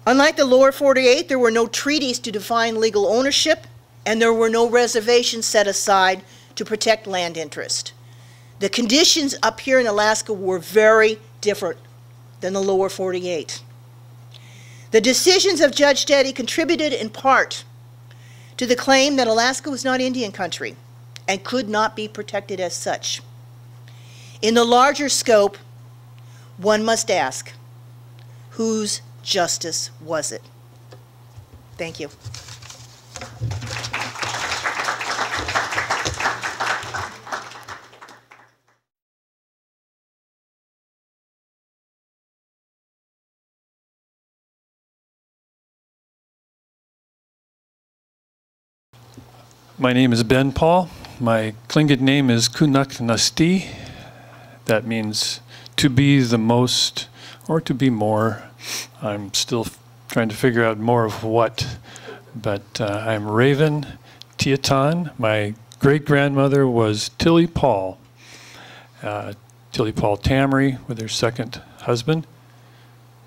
Unlike the lower forty-eight, there were no treaties to define legal ownership, and there were no reservations set aside to protect land interest. The conditions up here in Alaska were very different than the lower forty-eight. The decisions of Judge Duddy contributed in part to the claim that Alaska was not Indian country and could not be protected as such. In the larger scope, one must ask, whose justice was it? Thank you. My name is Ben Paul. My Tlingit name is Kunaknasti. That means to be the most, or to be more. I'm still trying to figure out more of what, but uh, I'm Raven Tiatan. My great-grandmother was Tilly Paul, uh, Tilly Paul Tamry, with her second husband.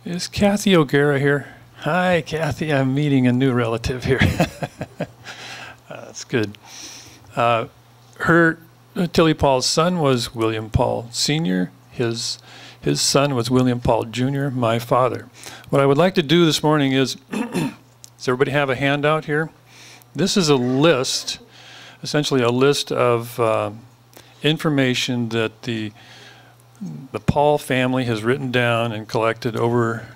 Is Kathy O'Gara here? Hi, Kathy. I'm meeting a new relative here. uh, that's good. Uh, her uh, Tilly Paul's son was William Paul Senior His His son was William Paul Junior, my father. What I would like to do this morning is, does everybody have a handout here? This is a list, essentially a list of uh, information that the, the Paul family has written down and collected over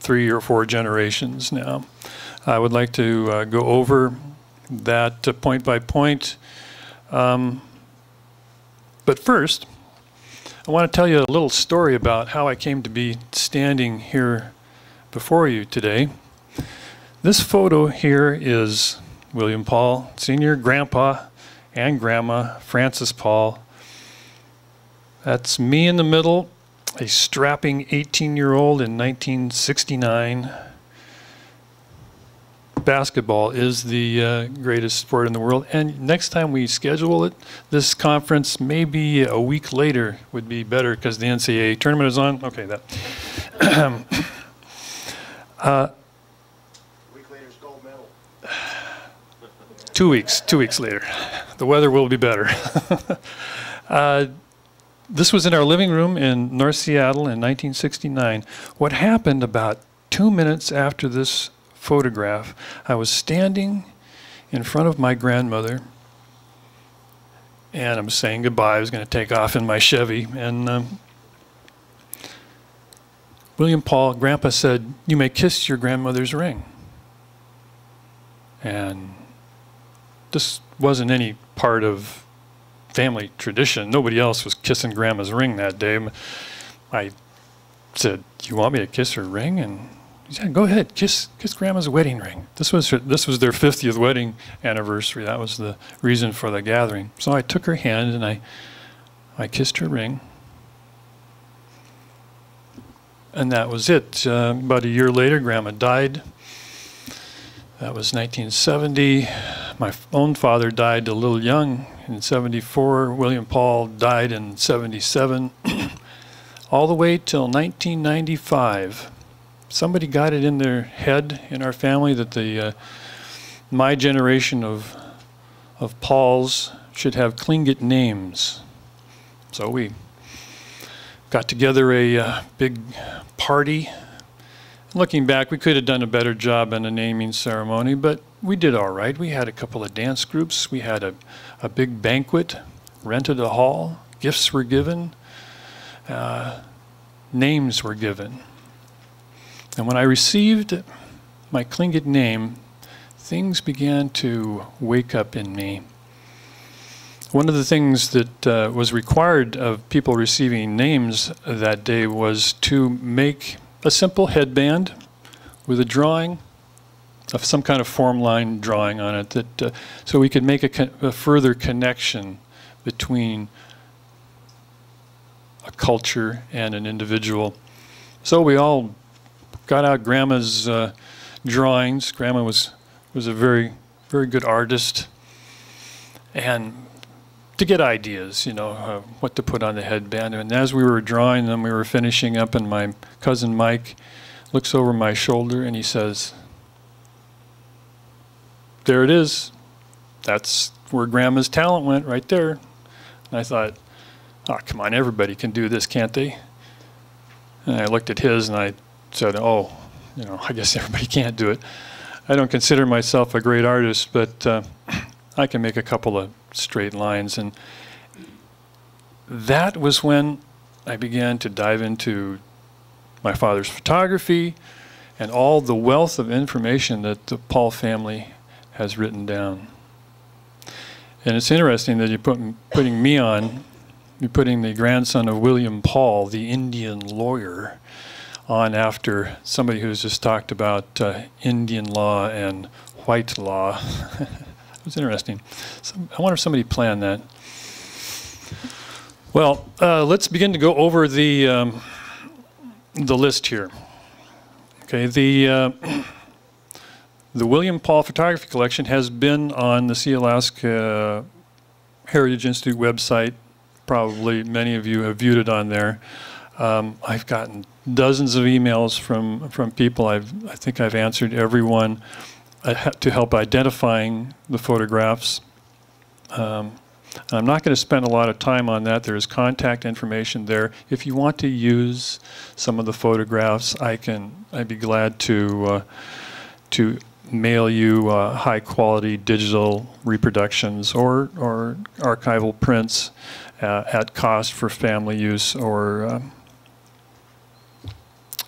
three or four generations now. I would like to uh, go over that uh, point by point. Um, but first, I want to tell you a little story about how I came to be standing here before you today. This photo here is William Paul Senior, Grandpa and Grandma, Francis Paul. That's me in the middle, a strapping eighteen-year-old in nineteen sixty-nine. Basketball is the uh, greatest sport in the world, and next time we schedule it, this conference, maybe a week later would be better because the N C A A tournament is on. Okay, that. uh, a week later is gold medal. Two weeks, two weeks later. The weather will be better. uh, this was in our living room in North Seattle in nineteen sixty-nine. What happened about two minutes after this photograph, I was standing in front of my grandmother and I'm saying goodbye. I was going to take off in my Chevy, and um, William Paul, Grandpa, said, "You may kiss your grandmother's ring." And this wasn't any part of family tradition. Nobody else was kissing Grandma's ring that day. I said, "You want me to kiss her ring?" And he said, "Go ahead, kiss, kiss Grandma's wedding ring." This was her, this was their fiftieth wedding anniversary. That was the reason for the gathering. So I took her hand and I, I kissed her ring. And that was it. Uh, about a year later, Grandma died. That was nineteen seventy. My own father died a little young in seventy-four. William Paul died in seventy-seven. All the way till nineteen ninety-five. Somebody got it in their head in our family that the uh, my generation of of Pauls should have Tlingit names. So we got together a uh, big party. Looking back, we could have done a better job in a naming ceremony, but we did all right. We had a couple of dance groups. We had a, a big banquet, rented a hall, gifts were given, uh, names were given. And when I received my Tlingit name, things began to wake up in me. One of the things that uh, was required of people receiving names that day was to make a simple headband with a drawing of some kind of form line drawing on it, that uh, so we could make a, con a further connection between a culture and an individual. So we all got out Grandma's uh, drawings. Grandma was was a very very good artist, and to get ideas, you know, uh, what to put on the headband. And as we were drawing them, we were finishing up, and my cousin Mike looks over my shoulder and he says, "There it is. That's where Grandma's talent went, right there." And I thought, oh, come on, everybody can do this, can't they? And I looked at his and I said, oh, you know, I guess everybody can't do it. I don't consider myself a great artist, but uh, I can make a couple of straight lines. And that was when I began to dive into my father's photography and all the wealth of information that the Paul family has written down. And it's interesting that you're putting, putting me on, you're putting the grandson of William Paul, the Indian lawyer, on after somebody who's just talked about uh, Indian law and white law. It was interesting. So I wonder if somebody planned that. Well, uh, let's begin to go over the, um, the list here. Okay, the, uh, the William Paul Photography Collection has been on the Sea Alaska Heritage Institute website. Probably many of you have viewed it on there. Um, I've gotten dozens of emails from, from people. I've, I think I've answered everyone uh, to help identifying the photographs. Um, I'm not going to spend a lot of time on that. There is contact information there. If you want to use some of the photographs, I can, I'd be glad to, uh, to mail you uh, high-quality digital reproductions or, or archival prints uh, at cost for family use or um,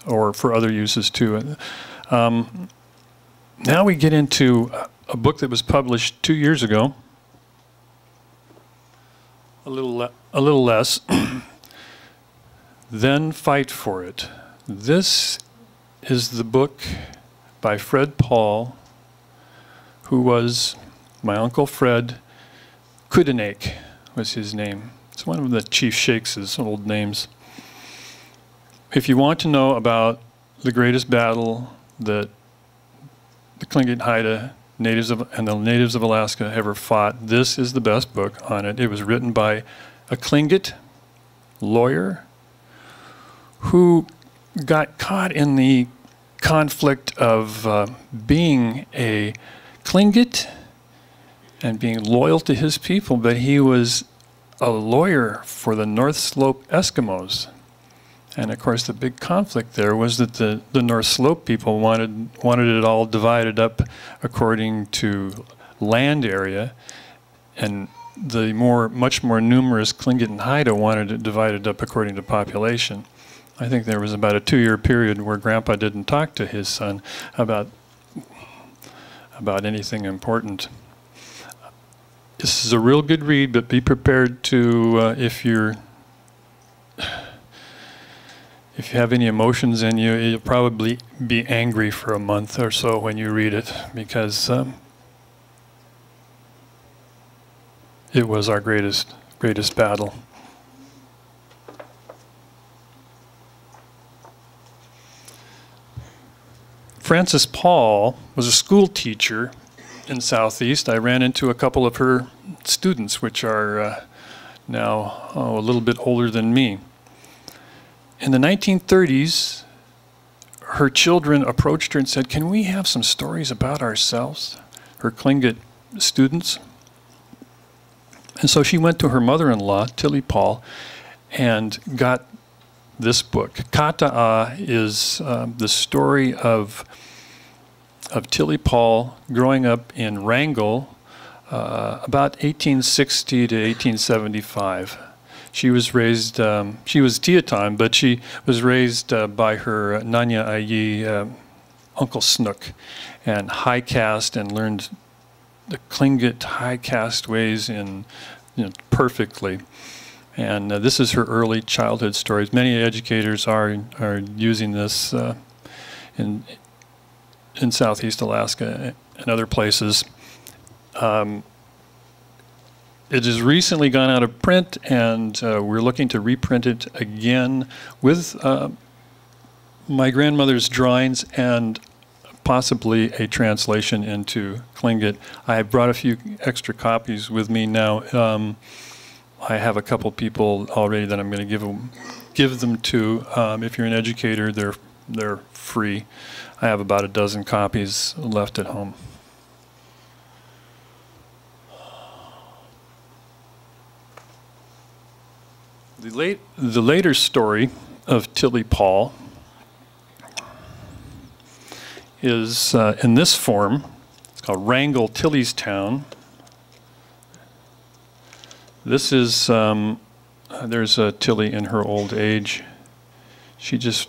or for other uses too. Um, now we get into a book that was published two years ago, a little, le a little less, Then Fight for It. This is the book by Fred Paul, who was my uncle Fred. Kudanek was his name. It's one of the Chief Shakes' old names. If you want to know about the greatest battle that the Tlingit Haida natives of, and the natives of Alaska ever fought, this is the best book on it. It was written by a Tlingit lawyer who got caught in the conflict of uh, being a Tlingit and being loyal to his people, but he was a lawyer for the North Slope Eskimos. And of course, the big conflict there was that the, the North Slope people wanted wanted it all divided up according to land area, and the more much more numerous Tlingit and Haida wanted it divided up according to population. I think there was about a two-year period where Grandpa didn't talk to his son about about anything important. This is a real good read, but be prepared to uh, if you're. If you have any emotions in you, you'll probably be angry for a month or so when you read it, because um, it was our greatest, greatest battle. Frances Paul was a school teacher in Southeast. I ran into a couple of her students, which are uh, now oh, a little bit older than me. In the nineteen thirties, her children approached her and said, "Can we have some stories about ourselves?" Her Tlingit students. And so she went to her mother-in-law, Tilly Paul, and got this book. Kata'a is um, the story of, of Tilly Paul growing up in Wrangell, uh, about eighteen sixty to eighteen seventy-five. She was raised, um, she was Teton, but she was raised uh, by her Nanya Ayi, uh, Uncle Snook, and high caste, and learned the Tlingit high caste ways in you know, perfectly. And uh, this is her early childhood stories. Many educators are are using this uh, in in Southeast Alaska and other places. Um, it has recently gone out of print, and uh, we're looking to reprint it again with uh, my grandmother's drawings and possibly a translation into Tlingit. I have brought a few extra copies with me now. Um, I have a couple people already that I'm going to give them, give them to. Um, if you're an educator, they're they're free. I have about a dozen copies left at home. The late the later story of Tilly Paul is uh, in this form. It's called Wrangell, Tilly's Town. This is, um, there's a Tilly in her old age. She just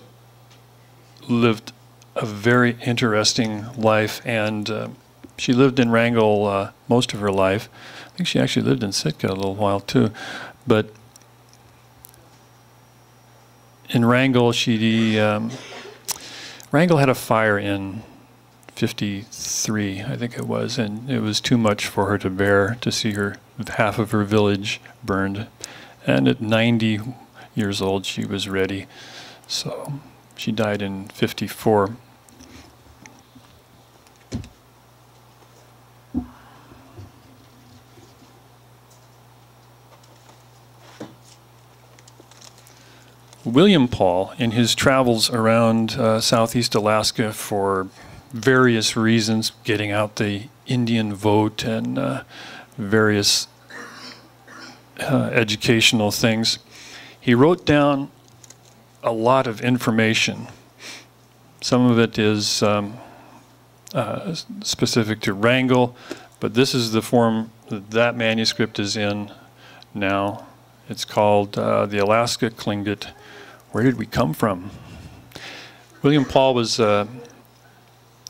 lived a very interesting life, and uh, she lived in Wrangell uh, most of her life. I think she actually lived in Sitka a little while too. But in Wrangell, she, um, Wrangell had a fire in fifty-three, I think it was, and it was too much for her to bear to see her half of her village burned, and at ninety years old she was ready, so she died in fifty-four. William Paul, in his travels around uh, Southeast Alaska for various reasons, getting out the Indian vote and uh, various uh, educational things, he wrote down a lot of information. Some of it is um, uh, specific to Wrangell, but this is the form that, that manuscript is in now. It's called uh, The Alaska Tlingit, Where Did We Come From? William Paul was, uh,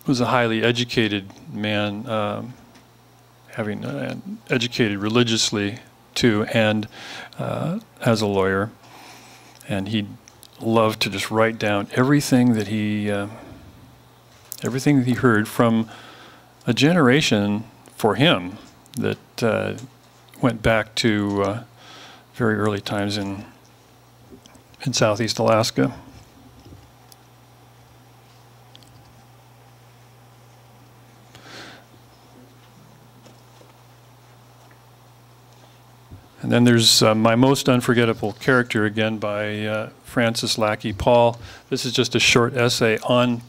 was a highly educated man, uh, having uh, educated religiously too, and uh, as a lawyer, and he loved to just write down everything that he uh, everything that he heard from a generation for him that uh, went back to uh, very early times in in Southeast Alaska. And then there's uh, My Most Unforgettable Character, again by uh, Frances Lackey Paul. This is just a short essay on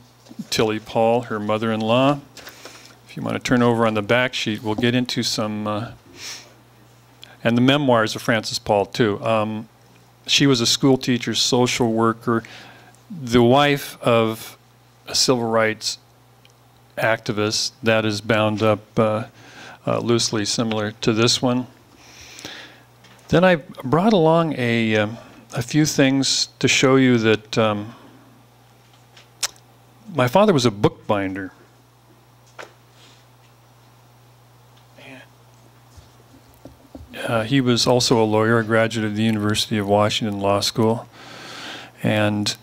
Tilly Paul, her mother-in-law. If you want to turn over on the back sheet, we'll get into some, uh, and the memoirs of Frances Paul too. Um, she was a school teacher, social worker, the wife of a civil rights activist. That is bound up uh, uh, loosely similar to this one. Then I brought along a, um, a few things to show you that um, my father was a bookbinder. Uh, he was also a lawyer, a graduate of the University of Washington Law School, and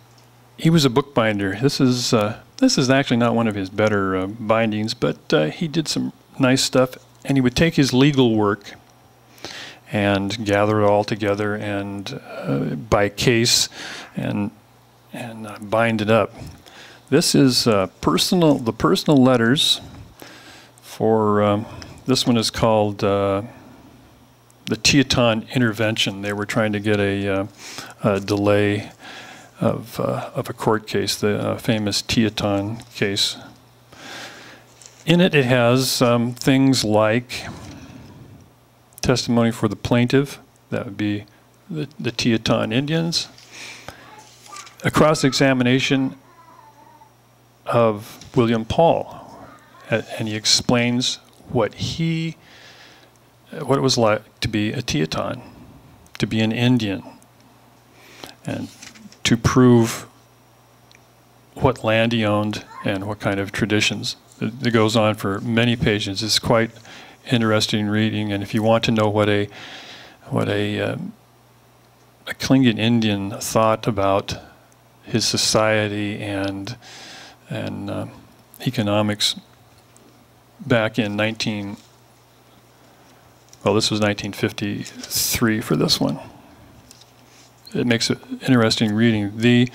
he was a bookbinder. This is, uh, this is actually not one of his better uh, bindings, but uh, he did some nice stuff, and he would take his legal work and gather it all together and uh, by case and and uh, bind it up. This is uh, personal. The personal letters for um, this one is called uh, the Teton Intervention. They were trying to get a, uh, a delay of uh, of a court case, the uh, famous Teton case. In it, it has um, things like testimony for the plaintiff, that would be the, the Teton Indians, a cross-examination of William Paul, and he explains what he, what it was like to be a Teton, to be an Indian and to prove what land he owned and what kind of traditions. It goes on for many pages. It's quite interesting reading, and if you want to know what a what a, um, a Tlingit Indian thought about his society and and um, economics back in nineteen well, this was nineteen fifty-three for this one. It makes it interesting reading. The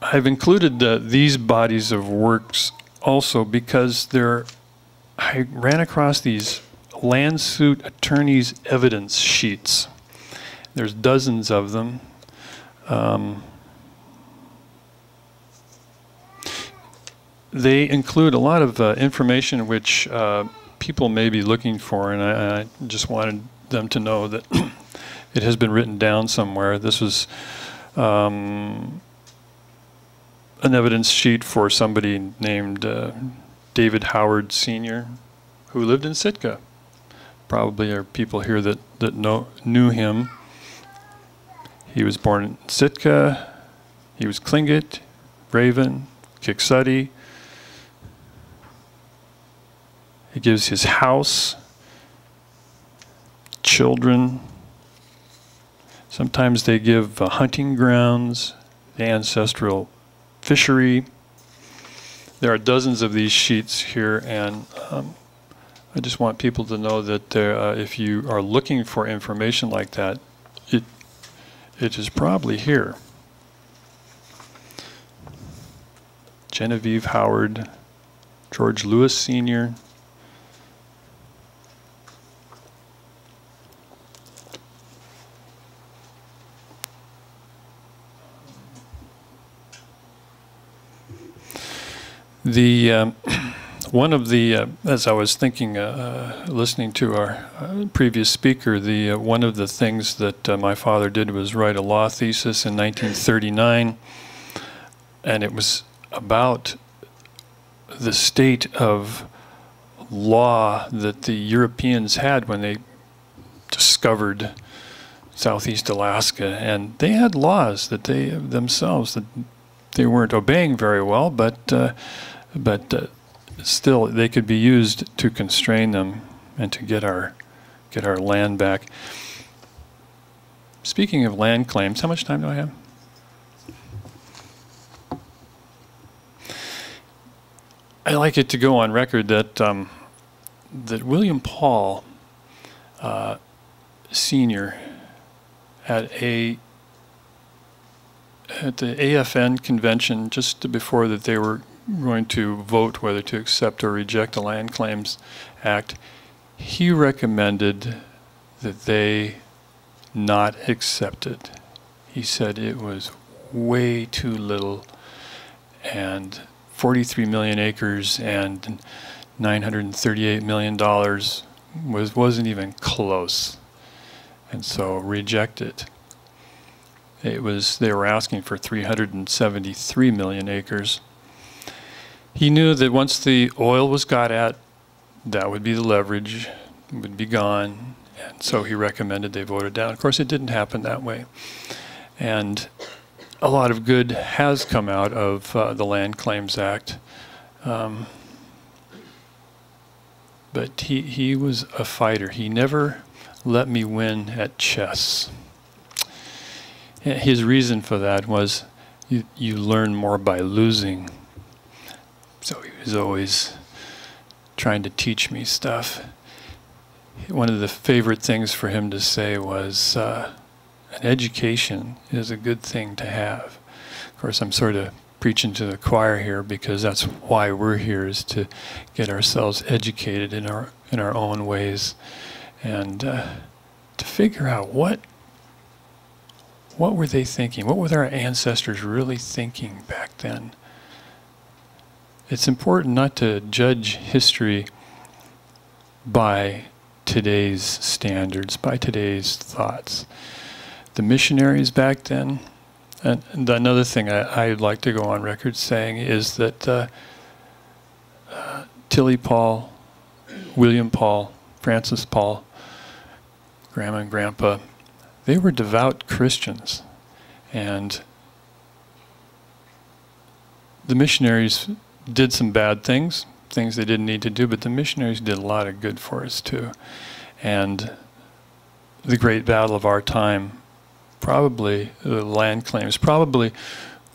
I've included uh, these bodies of works also because they're, I ran across these land suit attorneys' evidence sheets. There's dozens of them. Um, they include a lot of uh, information which uh, people may be looking for, and I, I just wanted them to know that it has been written down somewhere. This was um, an evidence sheet for somebody named uh, David Howard Senior, who lived in Sitka. Probably are people here that, that know, knew him. He was born in Sitka. He was Tlingit, Raven, Kiksadi. He gives his house, children. Sometimes they give uh, hunting grounds, the ancestral fishery. There are dozens of these sheets here, and um, I just want people to know that uh, if you are looking for information like that, it it is probably here. Genevieve Howard, George Lewis Senior The um, one of the uh, as I was thinking, uh, uh, listening to our uh, previous speaker, the uh, one of the things that uh, my father did was write a law thesis in nineteen thirty-nine, and it was about the state of law that the Europeans had when they discovered Southeast Alaska, and they had laws that they themselves that they weren't obeying very well, but. Uh, But uh, still, they could be used to constrain them and to get our get our land back. Speaking of land claims, how much time do I have? I like it to go on record that um, that William Paul uh, Senior had a. At the A F N convention, just before that they were going to vote whether to accept or reject the Land Claims Act, he recommended that they not accept it. He said it was way too little, and forty-three million acres and nine hundred thirty-eight million dollars was, wasn't even close, and so reject it. It was, they were asking for three hundred seventy-three million acres. He knew that once the oil was got at, that would be the leverage, would be gone, and so he recommended they voted down. Of course, it didn't happen that way. And a lot of good has come out of uh, the Land Claims Act. Um, but he, he was a fighter. He never let me win at chess. His reason for that was you, you learn more by losing. So he was always trying to teach me stuff. One of the favorite things for him to say was, uh, an education is a good thing to have. Of course, I'm sort of preaching to the choir here because that's why we're here, is to get ourselves educated in our, in our own ways and uh, to figure out what What were they thinking? What were their ancestors really thinking back then? It's important not to judge history by today's standards, by today's thoughts. The missionaries back then, and, and another thing I, I'd like to go on record saying is that uh, uh, Tilly Paul, William Paul, Francis Paul, Grandma and Grandpa, they were devout Christians. And the missionaries did some bad things, things they didn't need to do, but the missionaries did a lot of good for us too. And the great battle of our time, probably the land claims, probably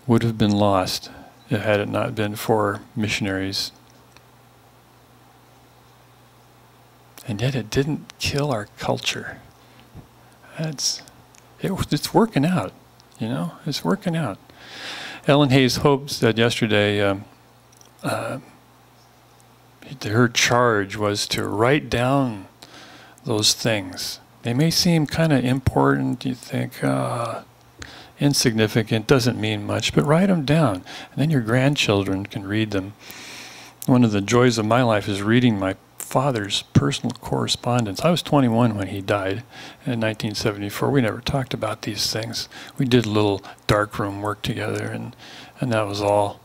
would have been lost had it not been for missionaries. And yet it didn't kill our culture. That's, it, it's working out, you know, it's working out. Ellen Hayes Hope said yesterday, um, uh, her charge was to write down those things. They may seem kind of important, you think, uh, insignificant, doesn't mean much, but write them down, and then your grandchildren can read them. One of the joys of my life is reading my father's personal correspondence. I was twenty-one when he died in nineteen seventy-four. We never talked about these things. We did a little darkroom work together, and, and that was all.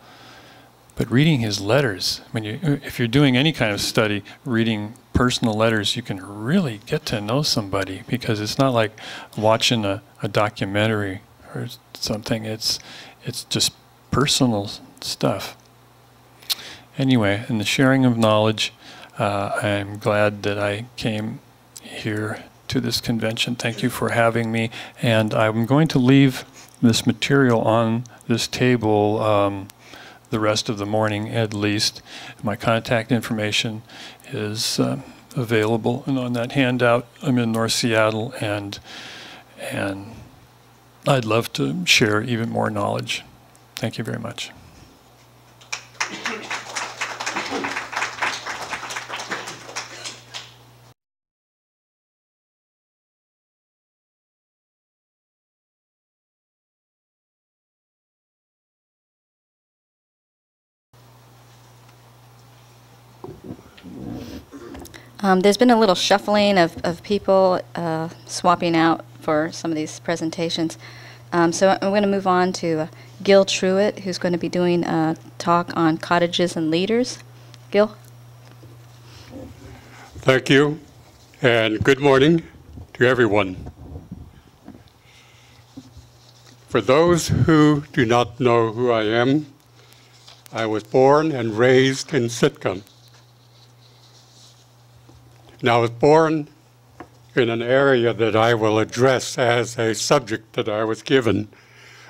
But reading his letters, when you, if you're doing any kind of study, reading personal letters, you can really get to know somebody, because it's not like watching a, a documentary or something. It's, it's just personal stuff. Anyway, in the sharing of knowledge, uh, I'm glad that I came here to this convention. Thank you for having me. And I'm going to leave this material on this table um, the rest of the morning at least. My contact information is um, available, and on that handout, I'm in North Seattle, and, and I'd love to share even more knowledge. Thank you very much. Um, there's been a little shuffling of, of people uh, swapping out for some of these presentations. Um, so I'm going to move on to uh, Gil Truitt, who's going to be doing a talk on cottages and leaders. Gil? Thank you, and good morning to everyone. For those who do not know who I am, I was born and raised in Sitka. And I was born in an area that I will address as a subject that I was given,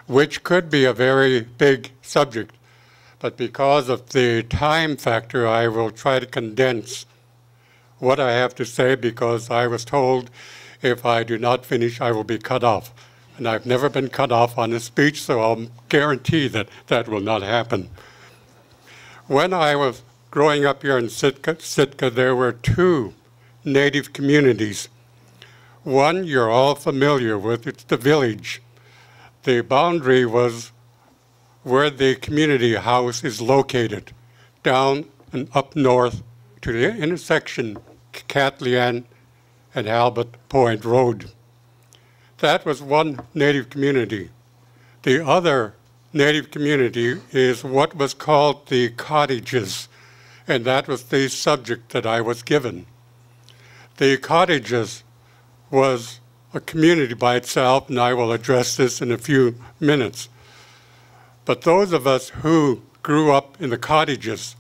which could be a very big subject, but because of the time factor, I will try to condense what I have to say, because I was told if I do not finish, I will be cut off. And I've never been cut off on a speech, so I'll guarantee that that will not happen. When I was growing up here in Sitka, Sitka there were two native communities. One you're all familiar with, it's the village. The boundary was where the community house is located, down and up north to the intersection Catlian and Halbert Point Road. That was one native community. The other native community is what was called the cottages, and that was the subject that I was given. The cottages was a community by itself, and I will address this in a few minutes. But those of us who grew up in the cottages,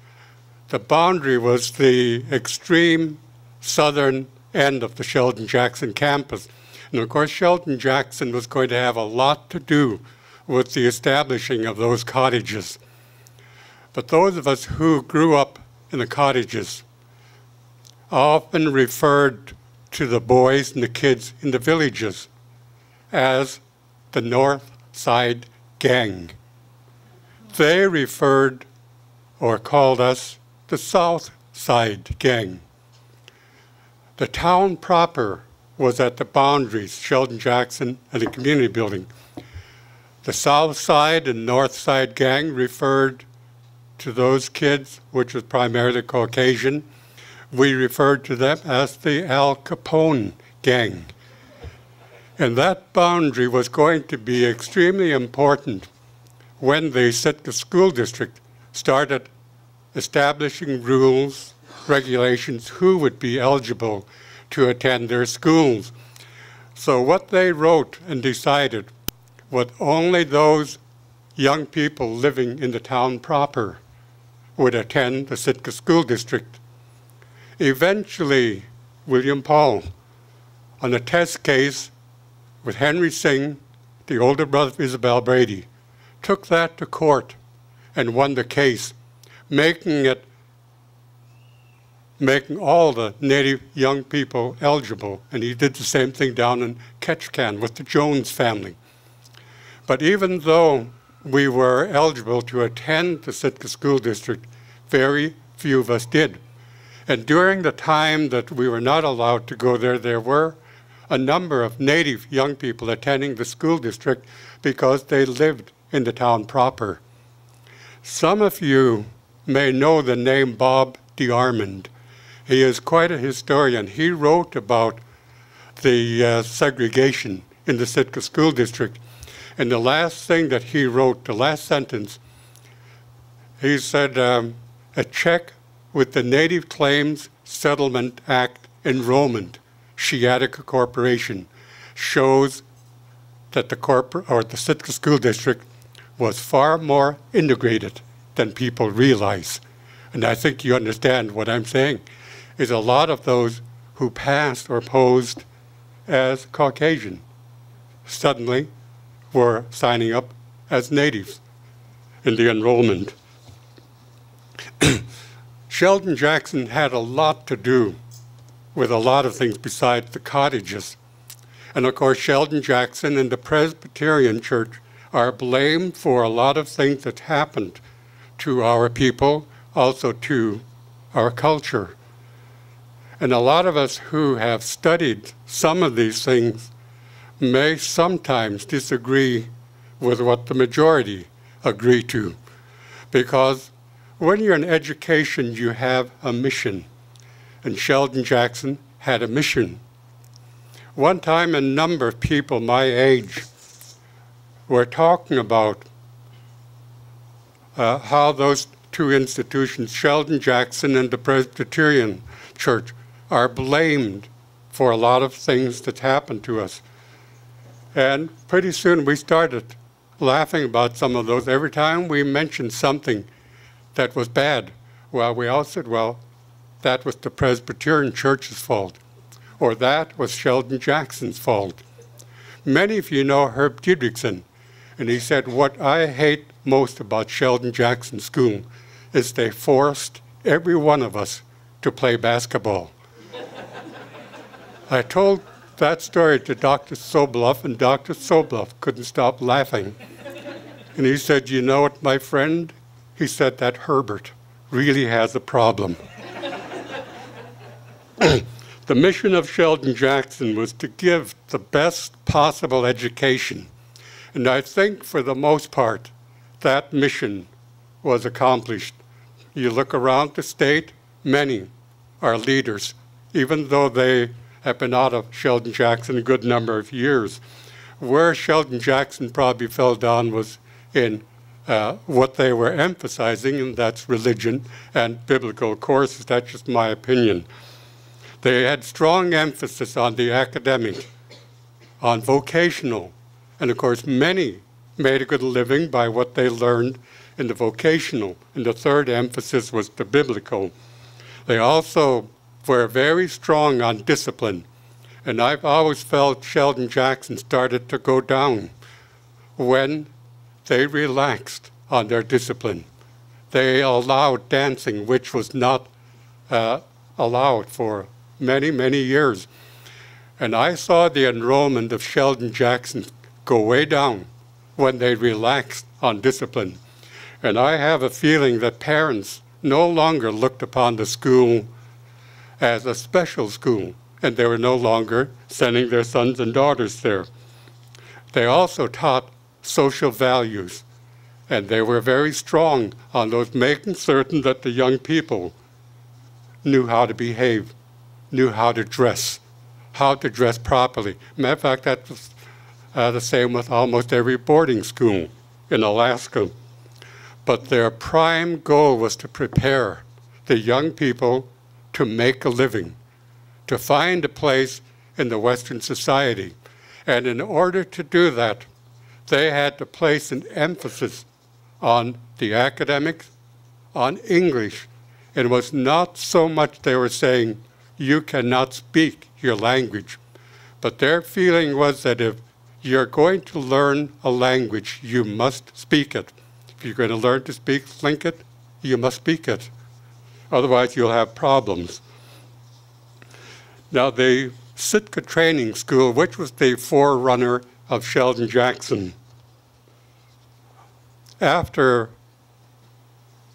the boundary was the extreme southern end of the Sheldon-Jackson campus. And of course, Sheldon-Jackson was going to have a lot to do with the establishing of those cottages. But those of us who grew up in the cottages often referred to the boys and the kids in the villages as the North Side Gang. They referred or called us the South Side Gang. The town proper was at the boundaries, Sheldon-Jackson and the community building. The South Side and North Side Gang referred to those kids, which was primarily Caucasian. We referred to them as the Al Capone gang. And that boundary was going to be extremely important when the Sitka School District started establishing rules, regulations, who would be eligible to attend their schools. So what they wrote and decided was only those young people living in the town proper would attend the Sitka School District. Eventually, William Paul, on a test case with Henry Singh, the older brother of Isabel Brady, took that to court and won the case, making it, making all the native young people eligible. And he did the same thing down in Ketchikan with the Jones family. But even though we were eligible to attend the Sitka School District, very few of us did. And during the time that we were not allowed to go there, there were a number of native young people attending the school district because they lived in the town proper. Some of you may know the name Bob DeArmond. He is quite a historian. He wrote about the uh, segregation in the Sitka School District. And the last thing that he wrote, the last sentence, he said, um, a check with the Native Claims Settlement Act enrollment, Sciatica Corporation, shows that the corporate or the Sitka School District was far more integrated than people realize. And I think you understand what I'm saying, is a lot of those who passed or posed as Caucasian suddenly were signing up as natives in the enrollment. Sheldon Jackson had a lot to do with a lot of things besides the cottages. And of course, Sheldon Jackson and the Presbyterian Church are blamed for a lot of things that happened to our people, also to our culture. And a lot of us who have studied some of these things may sometimes disagree with what the majority agree to, because when you're in education, you have a mission. And Sheldon Jackson had a mission. One time, a number of people my age were talking about uh, how those two institutions, Sheldon Jackson and the Presbyterian Church, are blamed for a lot of things that happened to us. And pretty soon we started laughing about some of those. Every time we mentioned something that was bad, well, we all said, well, that was the Presbyterian Church's fault, or that was Sheldon Jackson's fault. Many of you know Herb Dudrikson, and he said, what I hate most about Sheldon Jackson School is they forced every one of us to play basketball. I told that story to Doctor Sobloff, and Doctor Sobloff couldn't stop laughing. And he said, you know what, my friend? He said that Herbert really has a problem. The mission of Sheldon Jackson was to give the best possible education. And I think for the most part, that mission was accomplished. You look around the state, many are leaders, even though they have been out of Sheldon Jackson a good number of years. Where Sheldon Jackson probably fell down was in Uh, what they were emphasizing, and that's religion and biblical courses. That's just my opinion. They had strong emphasis on the academic, on vocational, and of course many made a good living by what they learned in the vocational, and the third emphasis was the biblical. They also were very strong on discipline, and I've always felt Sheldon Jackson started to go down when they relaxed on their discipline. They allowed dancing, which was not uh, allowed for many, many years. And I saw the enrollment of Sheldon Jackson go way down when they relaxed on discipline. And I have a feeling that parents no longer looked upon the school as a special school, and they were no longer sending their sons and daughters there. They also taught social values, and they were very strong on those, making certain that the young people knew how to behave, knew how to dress, how to dress properly. Matter of fact, that was uh, the same with almost every boarding school in Alaska. but their prime goal was to prepare the young people to make a living, to find a place in the Western society. And in order to do that, they had to place an emphasis on the academics, on English. It was not so much they were saying, you cannot speak your language, but their feeling was that if you're going to learn a language, you must speak it. If you're going to learn to speak Tlingit, you must speak it. Otherwise, you'll have problems. Now, the Sitka Training School, which was the forerunner of Sheldon Jackson, after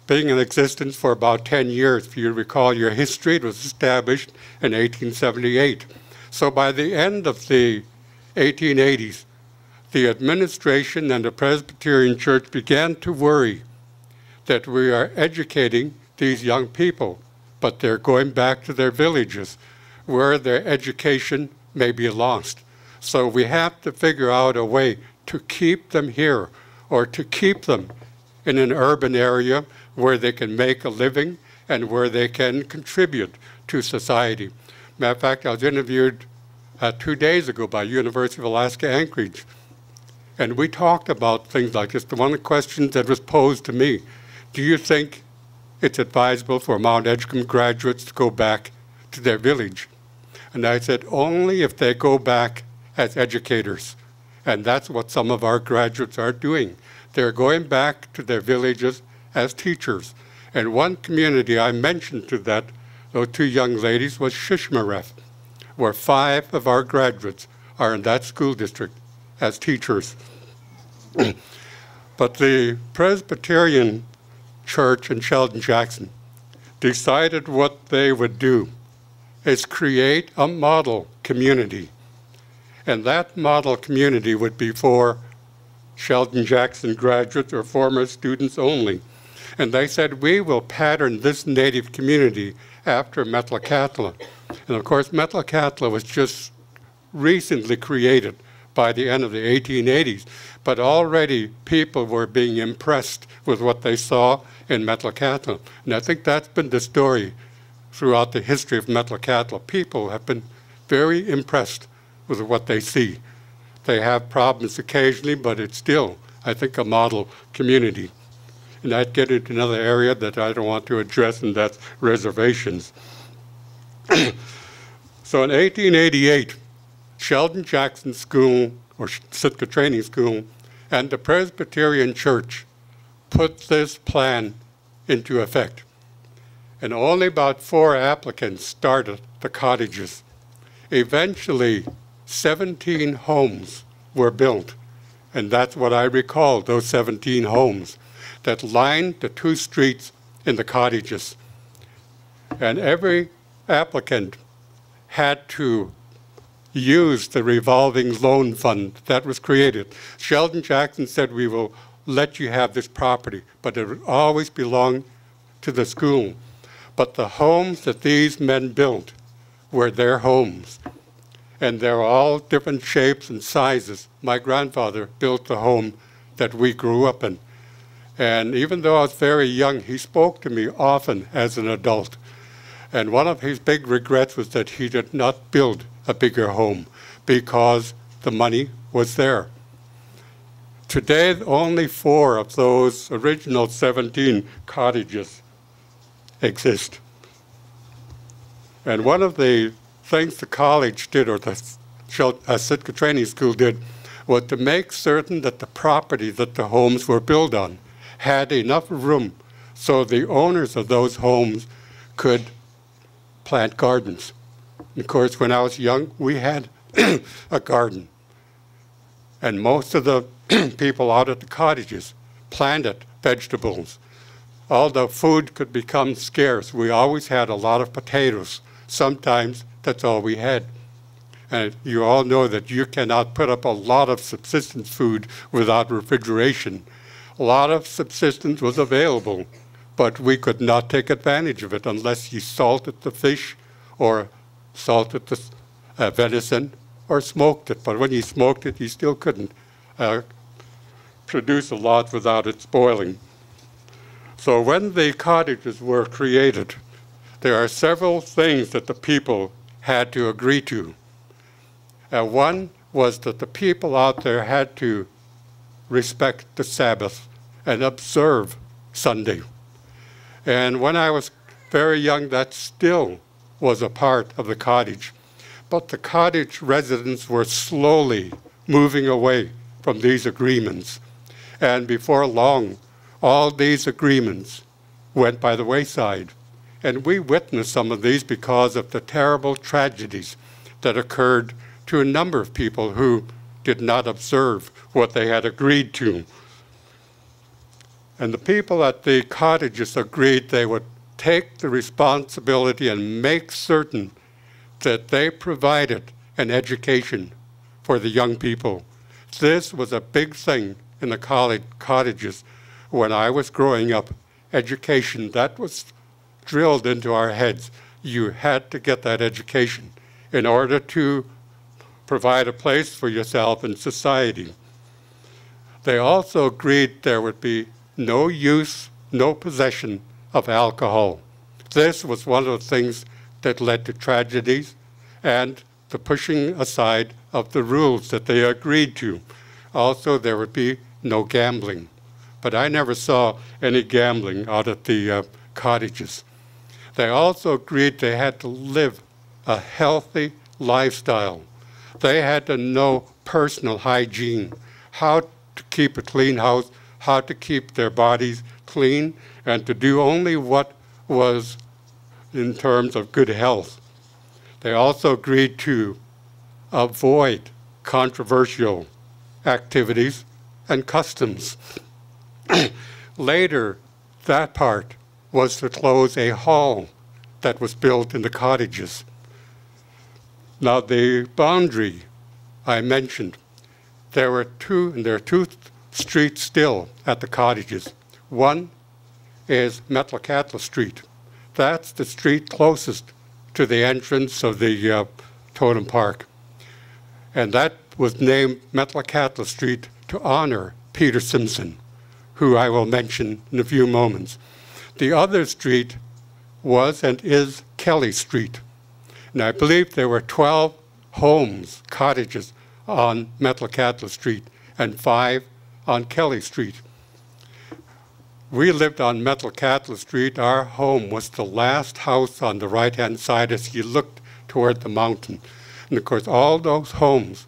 being in existence for about ten years, if you recall your history, it was established in eighteen seventy-eight. So by the end of the eighteen eighties, the administration and the Presbyterian Church began to worry that we are educating these young people, but they're going back to their villages where their education may be lost. So we have to figure out a way to keep them here or to keep them in an urban area where they can make a living and where they can contribute to society. Matter of fact, I was interviewed uh, two days ago by University of Alaska Anchorage, and we talked about things like this. The one of the questions that was posed to me, do you think it's advisable for Mount Edgecombe graduates to go back to their village? And I said, only if they go back as educators. And that's what some of our graduates are doing. They're going back to their villages as teachers. And one community I mentioned to that, those two young ladies, was Shishmaref, where five of our graduates are in that school district as teachers. But the Presbyterian Church in Sheldon Jackson decided what they would do is create a model community. And that model community would be for Sheldon Jackson graduates or former students only. And they said, we will pattern this native community after Metlakatla. And of course, Metlakatla was just recently created by the end of the eighteen eighties, but already people were being impressed with what they saw in Metlakatla. And I think that's been the story throughout the history of Metlakatla. People have been very impressed with what they see. They have problems occasionally, but it's still, I think, a model community. And I'd get into another area that I don't want to address, and that's reservations. So in eighteen eighty-eight, Sheldon Jackson School, or Sitka Training School, and the Presbyterian Church put this plan into effect. And only about four applicants started the cottages. Eventually, seventeen homes were built, and that's what I recall, those seventeen homes that lined the two streets in the cottages. And every applicant had to use the revolving loan fund that was created. Sheldon Jackson said, we will let you have this property, but it would always belong to the school. But the homes that these men built were their homes. And they're all different shapes and sizes. My grandfather built the home that we grew up in. And even though I was very young, he spoke to me often as an adult. And one of his big regrets was that he did not build a bigger home because the money was there. Today, only four of those original seventeen cottages exist. And one of the things the college did, or the Sitka Training School did, was to make certain that the property that the homes were built on had enough room so the owners of those homes could plant gardens. Of course, when I was young, we had a garden. And most of the people out at the cottages planted vegetables. Although food could become scarce, we always had a lot of potatoes. Sometimes that's all we had. And you all know that you cannot put up a lot of subsistence food without refrigeration. A lot of subsistence was available, but we could not take advantage of it unless you salted the fish or salted the uh, venison or smoked it. But when you smoked it, you still couldn't uh, produce a lot without it spoiling. So when the cottages were created, there are several things that the people had to agree to. And one was that the people out there had to respect the Sabbath and observe Sunday. And when I was very young, that still was a part of the cottage. But the cottage residents were slowly moving away from these agreements. And before long, all these agreements went by the wayside. And we witnessed some of these because of the terrible tragedies that occurred to a number of people who did not observe what they had agreed to. And the people at the cottages agreed they would take the responsibility and make certain that they provided an education for the young people. This was a big thing in the college cottages. When I was growing up, education, that was drilled into our heads. You had to get that education in order to provide a place for yourself in society. They also agreed there would be no use, no possession of alcohol. This was one of the things that led to tragedies and the pushing aside of the rules that they agreed to. Also, there would be no gambling. But I never saw any gambling out at the uh, cottages. They also agreed they had to live a healthy lifestyle. They had to know personal hygiene, how to keep a clean house, how to keep their bodies clean, and to do only what was in terms of good health. They also agreed to avoid controversial activities and customs. Later, that part was to close a hall that was built in the cottages. Now, the boundary I mentioned, there were two, and there are two streets still at the cottages. One is Metlakatla Street. That's the street closest to the entrance of the uh, Totem Park. And that was named Metlakatla Street to honor Peter Simpson, who I will mention in a few moments. The other street was and is Kelly Street. And I believe there were twelve homes, cottages, on Metlakatla Street and five on Kelly Street. We lived on Metlakatla Street. Our home was the last house on the right-hand side as you looked toward the mountain. And of course, all those homes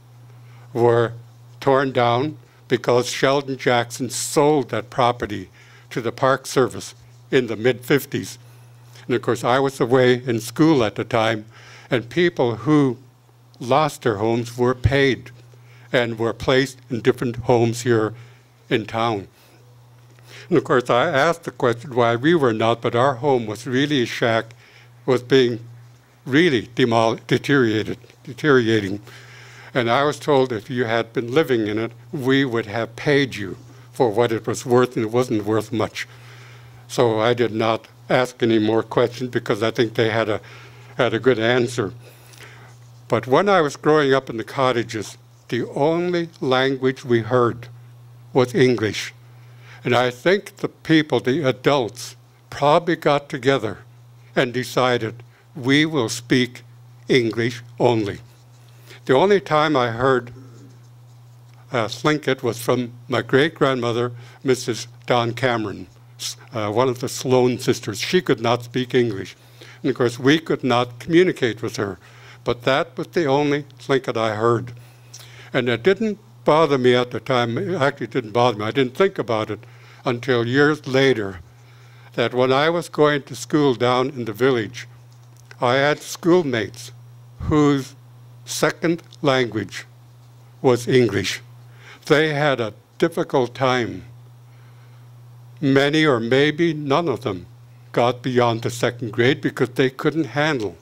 were torn down because Sheldon Jackson sold that property to the Park Service in the mid fifties. And of course, I was away in school at the time, and people who lost their homes were paid and were placed in different homes here in town. And of course, I asked the question why we were not, but our home was really a shack, was being really deteriorated, deteriorating. And I was told if you had been living in it, we would have paid you for what it was worth, and it wasn't worth much. So I did not ask any more questions because I think they had a, had a good answer. But when I was growing up in the cottages, the only language we heard was English. And I think the people, the adults, probably got together and decided, we will speak English only. The only time I heard uh, Tlingit was from my great-grandmother, Missus Don Cameron, uh, one of the Sloan sisters. She could not speak English. And of course, we could not communicate with her. But that was the only Tlingit I heard. And it didn't bother me at the time. It actually didn't bother me. I didn't think about it until years later, that when I was going to school down in the village, I had schoolmates whose second language was English. They had a difficult time. Many or maybe none of them got beyond the second grade because they couldn't handle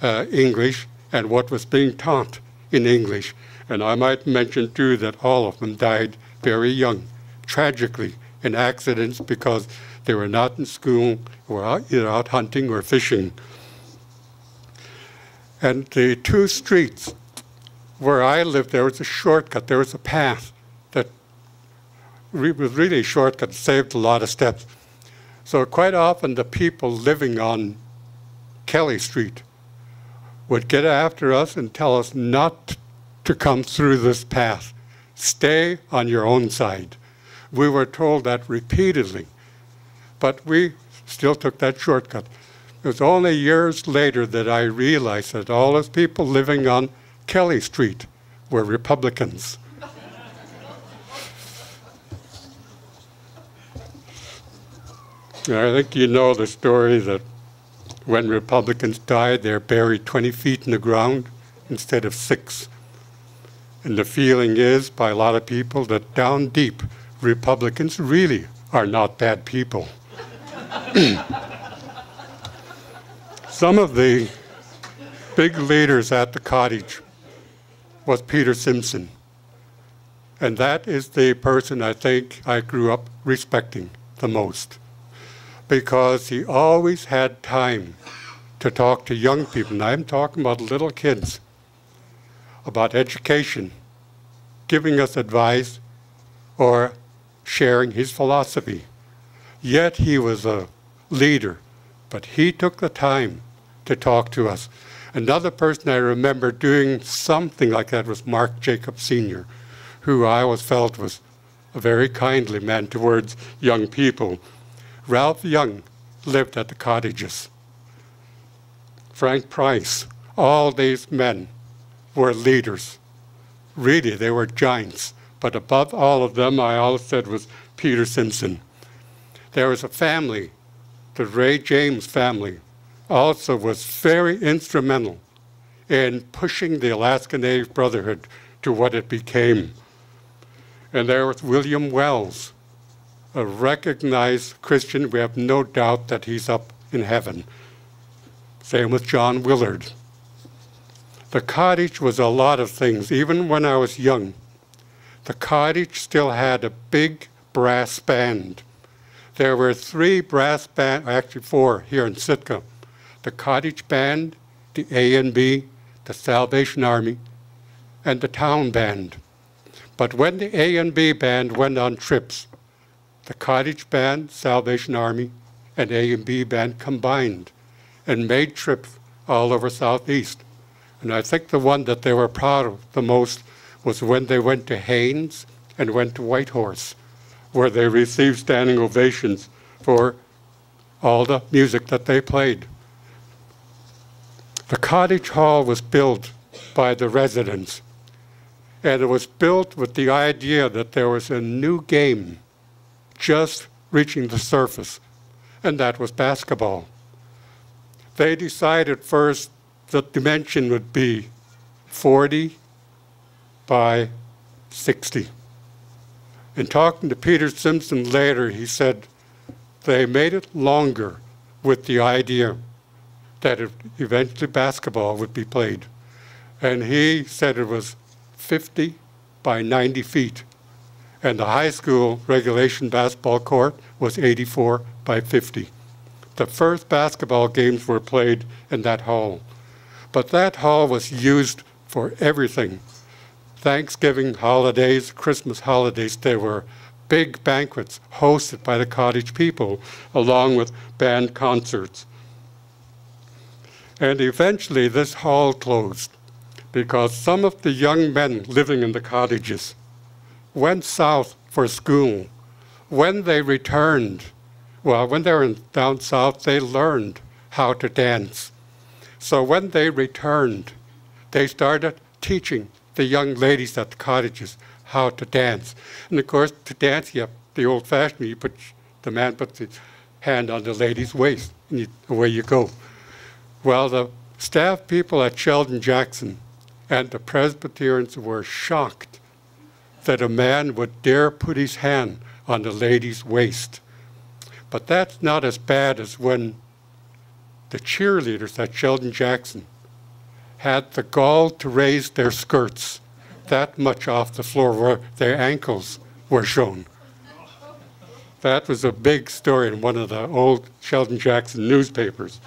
Uh, English and what was being taught in English. And I might mention, too, that all of them died very young, tragically, in accidents because they were not in school or out, either out hunting or fishing. And the two streets where I lived, there was a shortcut, there was a path that re was really a shortcut, saved a lot of steps. So quite often the people living on Kelly Street would get after us and tell us not to come through this path. Stay on your own side. We were told that repeatedly, but we still took that shortcut. It was only years later that I realized that all those people living on Kelly Street were Republicans. I think you know the story that when Republicans died, they're buried twenty feet in the ground instead of six. And the feeling is by a lot of people that down deep, Republicans really are not bad people. Some of the big leaders at the cottage was Peter Simpson. And that is the person I think I grew up respecting the most, because he always had time to talk to young people. And I'm talking about little kids, about education, giving us advice, or sharing his philosophy. Yet he was a leader, but he took the time to talk to us. Another person I remember doing something like that was Mark Jacobs Senior, who I always felt was a very kindly man towards young people. Ralph Young lived at the cottages. Frank Price, all these men were leaders. Really, they were giants. But above all of them, I always said, was Peter Simpson. There was a family, the Ray James family, also was very instrumental in pushing the Alaska Native Brotherhood to what it became. And there was William Wells, a recognized Christian. We have no doubt that he's up in heaven. Same with John Willard. The cottage was a lot of things. Even when I was young, the cottage still had a big brass band. There were three brass bands, actually four here in Sitka. The cottage band, the A and B, the Salvation Army, and the town band. But when the A and B band went on trips, the cottage band, Salvation Army, and A and B band combined and made trips all over Southeast. And I think the one that they were proud of the most was when they went to Haines and went to Whitehorse, where they received standing ovations for all the music that they played. The cottage hall was built by the residents, and it was built with the idea that there was a new game just reaching the surface, and that was basketball. They decided first the dimension would be forty by sixty. And talking to Peter Simpson later, he said they made it longer with the idea that it, eventually basketball would be played. And he said it was fifty by ninety feet. And the high school regulation basketball court was eighty-four by fifty. The first basketball games were played in that hall. But that hall was used for everything. Thanksgiving holidays, Christmas holidays, there were big banquets hosted by the cottage people, along with band concerts. And eventually this hall closed because some of the young men living in the cottages went south for school. When they returned, well, when they were down south, they learned how to dance. So when they returned, they started teaching the young ladies at the cottages how to dance. And of course, to dance, you have the old-fashioned, you put, the man puts his hand on the lady's waist, and you, away you go. Well, the staff people at Sheldon Jackson and the Presbyterians were shocked that a man would dare put his hand on the lady's waist. But that's not as bad as when the cheerleaders at Sheldon Jackson had the gall to raise their skirts that much off the floor where their ankles were shown. That was a big story in one of the old Sheldon Jackson newspapers.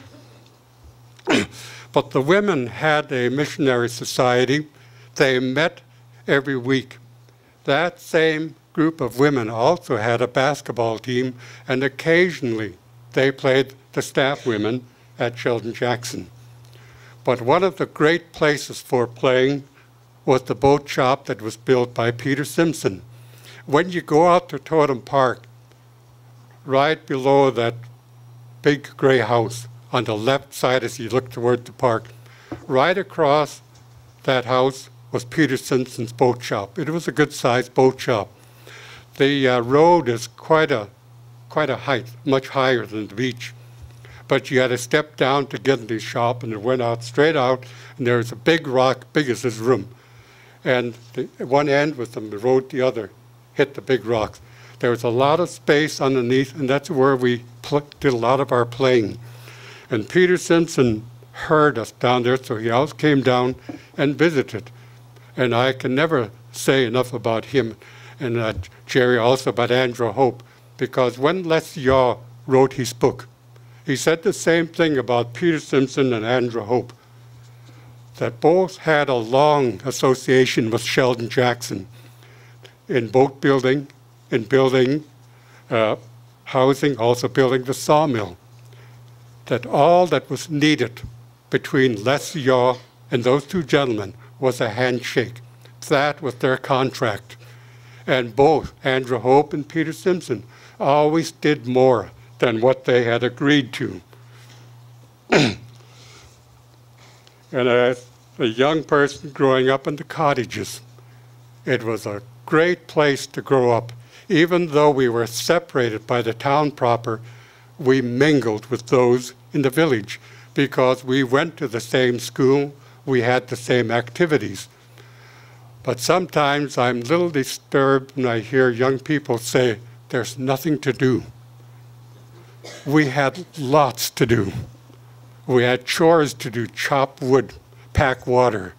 But the women had a missionary society. They met every week. That same group of women also had a basketball team, and occasionally They played the staff women at Sheldon Jackson. But one of the great places for playing was the boat shop that was built by Peter Simpson. When you go out to Totem Park, right below that big gray house on the left side as you look toward the park, right across that house was Peter Simpson's boat shop. It was a good-sized boat shop. The uh, road is quite a, quite a height, much higher than the beach. But you had to step down to get into the shop, and it went out straight out, and there was a big rock, big as this room. And the, one end was the road, the other hit the big rocks. There was a lot of space underneath, and that's where we did a lot of our playing. And Peter Simpson heard us down there, so he always came down and visited. And I can never say enough about him and uh, Jerry, also about Andrew Hope, because when Les Yaw wrote his book, he said the same thing about Peter Simpson and Andrew Hope, that both had a long association with Sheldon Jackson in boat building, in building uh, housing, also building the sawmill, that all that was needed between Les Yaw and those two gentlemen was a handshake. That was their contract. And both Andrew Hope and Peter Simpson always did more than what they had agreed to. And as a young person growing up in the cottages, it was a great place to grow up. Even though we were separated by the town proper, we mingled with those in the village because we went to the same school, we had the same activities. But sometimes I'm a little disturbed when I hear young people say, "There's nothing to do." We had lots to do. We had chores to do, chop wood, pack water,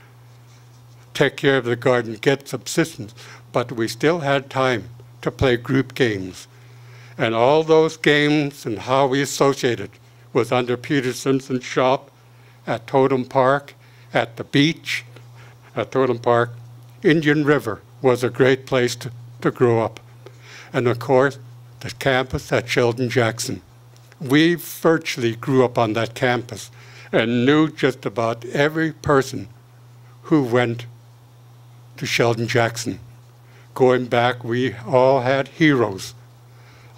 take care of the garden, get subsistence, but we still had time to play group games. And all those games and how we associated was under Peter Simpson's shop, at Totem Park, at the beach, at Totem Park. Indian River was a great place to, to grow up. And of course, the campus at Sheldon Jackson. We virtually grew up on that campus and knew just about every person who went to Sheldon Jackson. Going back, we all had heroes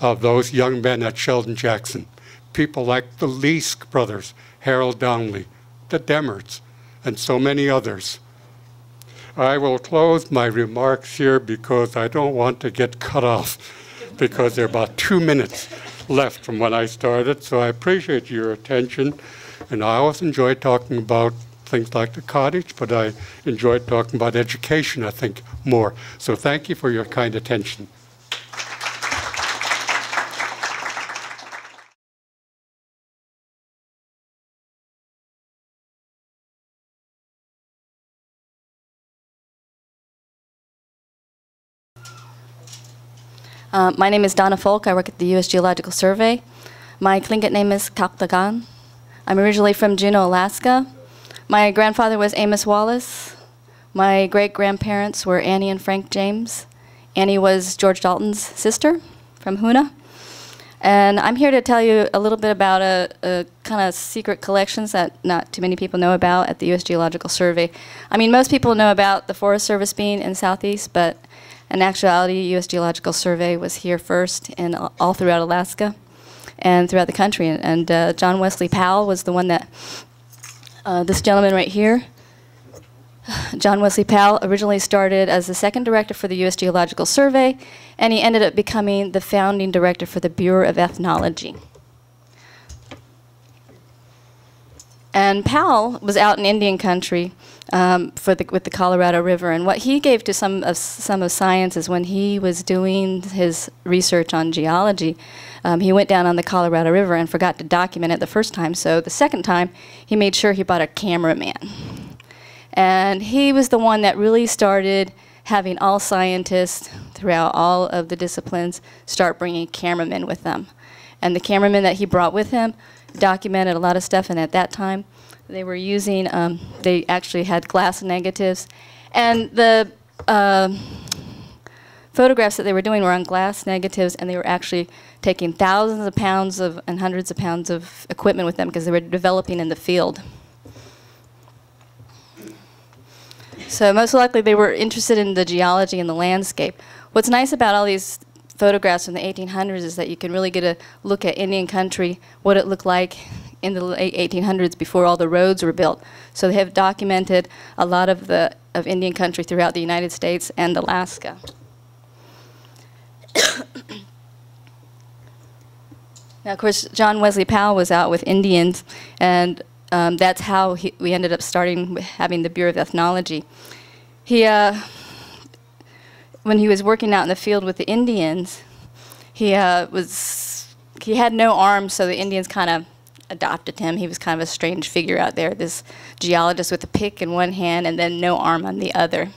of those young men at Sheldon Jackson. People like the Leask brothers, Harold Downley, the Demmerts, and so many others. I will close my remarks here because I don't want to get cut off because there are about two minutes left from when I started, so I appreciate your attention. And I always enjoy talking about things like the cottage, but I enjoyed talking about education, I think, more. So thank you for your kind attention. Uh, my name is Donna Folk. I work at the U S Geological Survey. My Tlingit name is Taant'a Kwáan. I'm originally from Juneau, Alaska. My grandfather was Amos Wallace. My great-grandparents were Annie and Frank James. Annie was George Dalton's sister from Hoona. And I'm here to tell you a little bit about a, a kind of secret collections that not too many people know about at the U S Geological Survey. I mean, most people know about the Forest Service being in Southeast, but in actuality, U S Geological Survey was here first and all throughout Alaska and throughout the country. And, and uh, John Wesley Powell was the one that, uh, this gentleman right here, John Wesley Powell originally started as the second director for the U S Geological Survey, and he ended up becoming the founding director for the Bureau of Ethnology. And Powell was out in Indian country um, for the, with the Colorado River, and what he gave to some of some of science is when he was doing his research on geology, um, he went down on the Colorado River and forgot to document it the first time. So the second time, he made sure he bought a cameraman, and he was the one that really started having all scientists throughout all of the disciplines start bringing cameramen with them, and the cameraman that he brought with him documented a lot of stuff, and at that time they were using, um, they actually had glass negatives, and the uh, photographs that they were doing were on glass negatives, and they were actually taking thousands of pounds of, and hundreds of pounds of equipment with them because they were developing in the field. So most likely they were interested in the geology and the landscape. What's nice about all these photographs from the eighteen hundreds is that you can really get a look at Indian country, what it looked like in the late eighteen hundreds before all the roads were built. So they have documented a lot of, the, of Indian country throughout the United States and Alaska. Now, of course, John Wesley Powell was out with Indians, and um, that's how he, we ended up starting with having the Bureau of Ethnology. He, uh, when he was working out in the field with the Indians, he uh, was he had no arms, so the Indians kind of adopted him. He was kind of a strange figure out there, this geologist with a pick in one hand and then no arm on the other.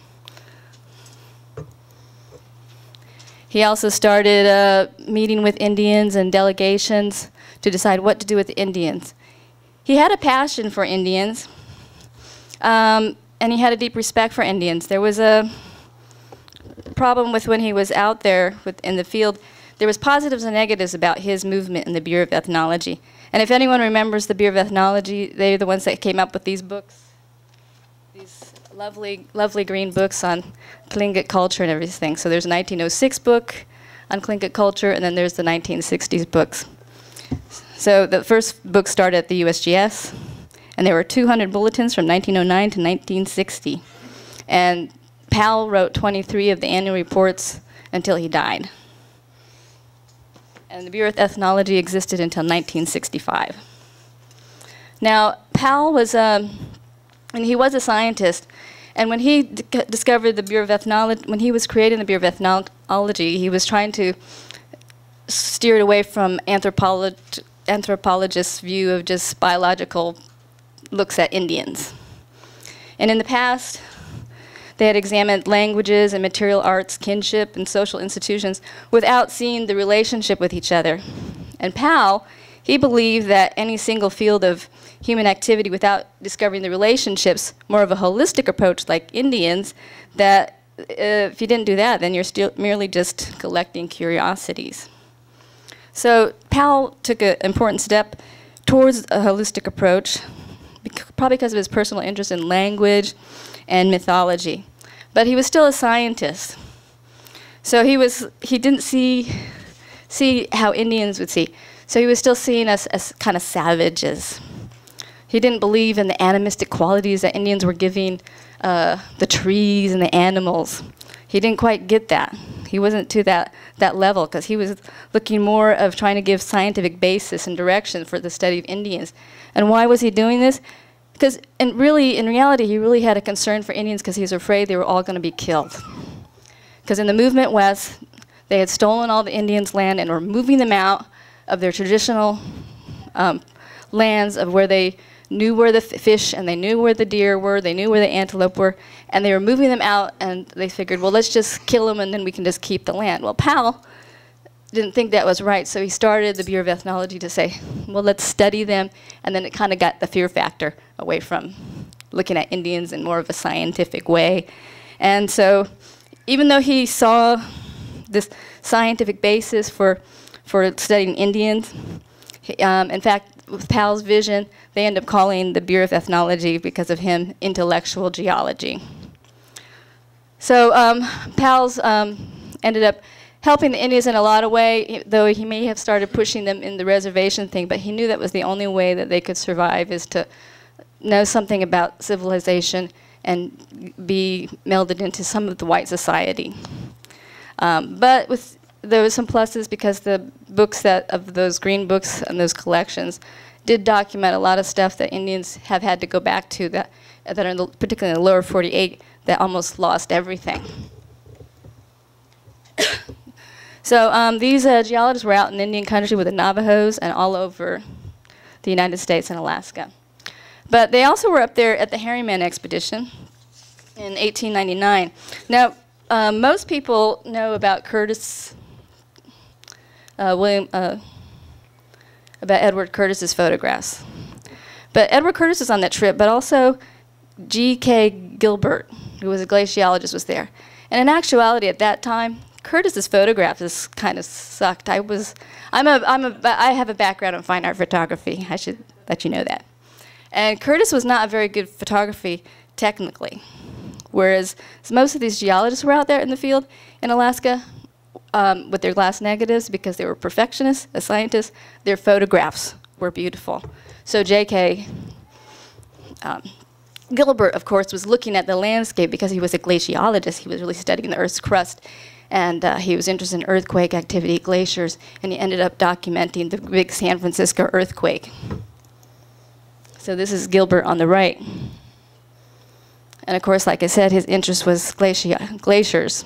He also started a meeting with Indians and delegations to decide what to do with the Indians. He had a passion for Indians, um, and he had a deep respect for Indians. There was a problem with when he was out there with, in the field. There was positives and negatives about his movement in the Bureau of Ethnology. And if anyone remembers the Bureau of Ethnology, they're the ones that came up with these books, these lovely, lovely green books on Tlingit culture and everything. So there's a nineteen oh six book on Tlingit culture, and then there's the nineteen sixties books. So the first book started at the U S G S, and there were two hundred bulletins from nineteen oh nine to nineteen sixty. And Powell wrote twenty-three of the annual reports until he died. And the Bureau of Ethnology existed until nineteen sixty-five. Now, Powell was, um, and he was a scientist, and when he d discovered the Bureau of Ethnology, when he was creating the Bureau of Ethnology, he was trying to steer it away from anthropolo anthropologists' view of just biological looks at Indians. And in the past, they had examined languages and material arts, kinship, and social institutions without seeing the relationship with each other. And Powell, he believed that any single field of human activity without discovering the relationships, more of a holistic approach like Indians, that uh, if you didn't do that, then you're still merely just collecting curiosities. So Powell took an important step towards a holistic approach, probably because of his personal interest in language and mythology. But he was still a scientist. So he was he didn't see see how Indians would see. So he was still seeing us as kind of savages. He didn't believe in the animistic qualities that Indians were giving uh, the trees and the animals. He didn't quite get that. He wasn't to that, that level, because he was looking more of trying to give scientific basis and direction for the study of Indians. And why was he doing this? Because and really, in reality, he really had a concern for Indians because he was afraid they were all going to be killed. Because in the movement west, they had stolen all the Indians' land and were moving them out of their traditional um, lands of where they knew where the fish and they knew where the deer were, they knew where the antelope were, and they were moving them out, and they figured, well, let's just kill them and then we can just keep the land. Well, Powell didn't think that was right, so he started the Bureau of Ethnology to say, well, let's study them, and then it kind of got the fear factor away from looking at Indians in more of a scientific way. And so even though he saw this scientific basis for, for studying Indians, he, um, in fact, with Powell's vision, they end up calling the Bureau of Ethnology, because of him, intellectual geology. So um, Powell's um, ended up helping the Indians in a lot of ways, though he may have started pushing them in the reservation thing, but he knew that was the only way that they could survive, is to know something about civilization and be melded into some of the white society. Um, but with, there were some pluses, because the books that, of those green books and those collections did document a lot of stuff that Indians have had to go back to, that, that are in the, particularly in the lower forty-eight, that almost lost everything. So um, these uh, geologists were out in Indian country with the Navajos and all over the United States and Alaska. But they also were up there at the Harriman expedition in eighteen ninety-nine. Now, uh, most people know about Curtis, uh, William, uh, about Edward Curtis's photographs. But Edward Curtis was on that trip, but also G K Gilbert, who was a glaciologist, was there. And in actuality, at that time, Curtis's photographs just kind of sucked. I was, I'm a, I'm a, I have a background in fine art photography. I should let you know that. And Curtis was not a very good photography technically, whereas most of these geologists were out there in the field in Alaska um, with their glass negatives because they were perfectionists, as scientists. Their photographs were beautiful. So J K Um, Gilbert, of course, was looking at the landscape because he was a glaciologist. He was really studying the Earth's crust, and uh, he was interested in earthquake activity, glaciers, and he ended up documenting the big San Francisco earthquake. So this is Gilbert on the right. And of course, like I said, his interest was glaci glaciers.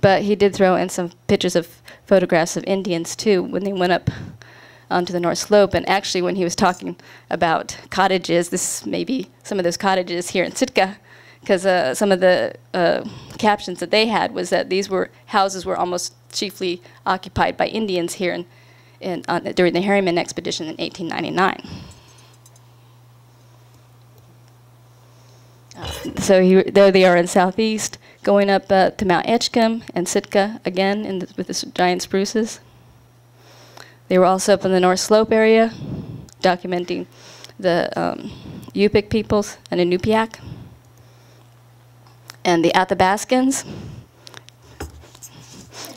But he did throw in some pictures of photographs of Indians, too, when they went up onto the North Slope. And actually, when he was talking about cottages, this may be some of those cottages here in Sitka, because uh, some of the uh, captions that they had was that these were houses were almost chiefly occupied by Indians here in, in, on, during the Harriman expedition in eighteen ninety-nine. Uh, so he, there they are in southeast, going up uh, to Mount Edgecombe and Sitka again in the, with the giant spruces. They were also up in the North Slope area, documenting the um, Yupik peoples and Inupiaq, and the Athabascans.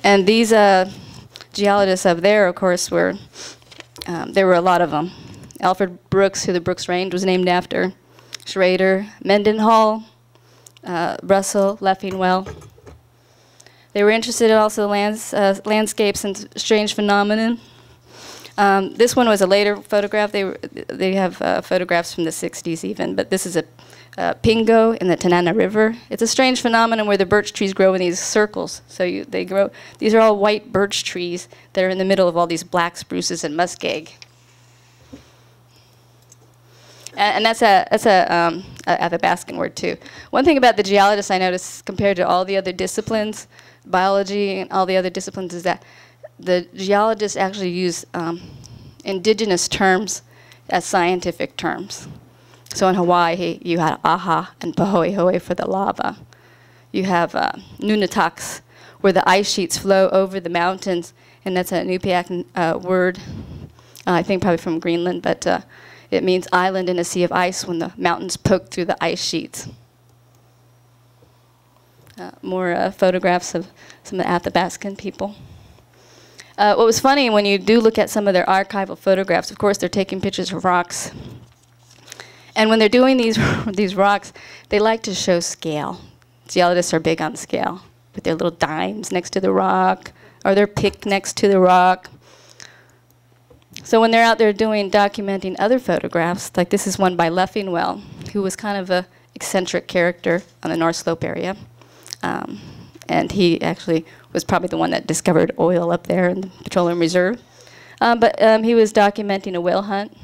And these uh, geologists up there, of course, were, um, there were a lot of them. Alfred Brooks, who the Brooks Range was named after, Schrader, Mendenhall, uh, Russell, Leffingwell. They were interested in also the lands, uh, landscapes and strange phenomenon. Um, this one was a later photograph. They, were, they have uh, photographs from the sixties even, but this is a uh, pingo in the Tanana River. It's a strange phenomenon where the birch trees grow in these circles. So you, they grow, these are all white birch trees that are in the middle of all these black spruces and muskeg. And, and that's a, that's a, um, a Athabascan word too. One thing about the geologists I noticed compared to all the other disciplines, biology and all the other disciplines, is that the geologists actually use um, indigenous terms as scientific terms. So in Hawaii, you had aha and pahoehoe for the lava. You have uh, nunataks, where the ice sheets flow over the mountains, and that's a Inupiaq uh, word, uh, I think probably from Greenland, but uh, it means island in a sea of ice when the mountains poke through the ice sheets. Uh, more uh, photographs of some of the Athabascan people. Uh, what was funny, when you do look at some of their archival photographs, of course, they're taking pictures of rocks. And when they're doing these, these rocks, they like to show scale. Geologists are big on scale, with their little dimes next to the rock, or their pick next to the rock. So when they're out there doing, documenting other photographs, like this is one by Leffingwell, who was kind of an eccentric character on the North Slope area. Um, and he actually was probably the one that discovered oil up there in the petroleum reserve. Um, but um, he was documenting a whale hunt.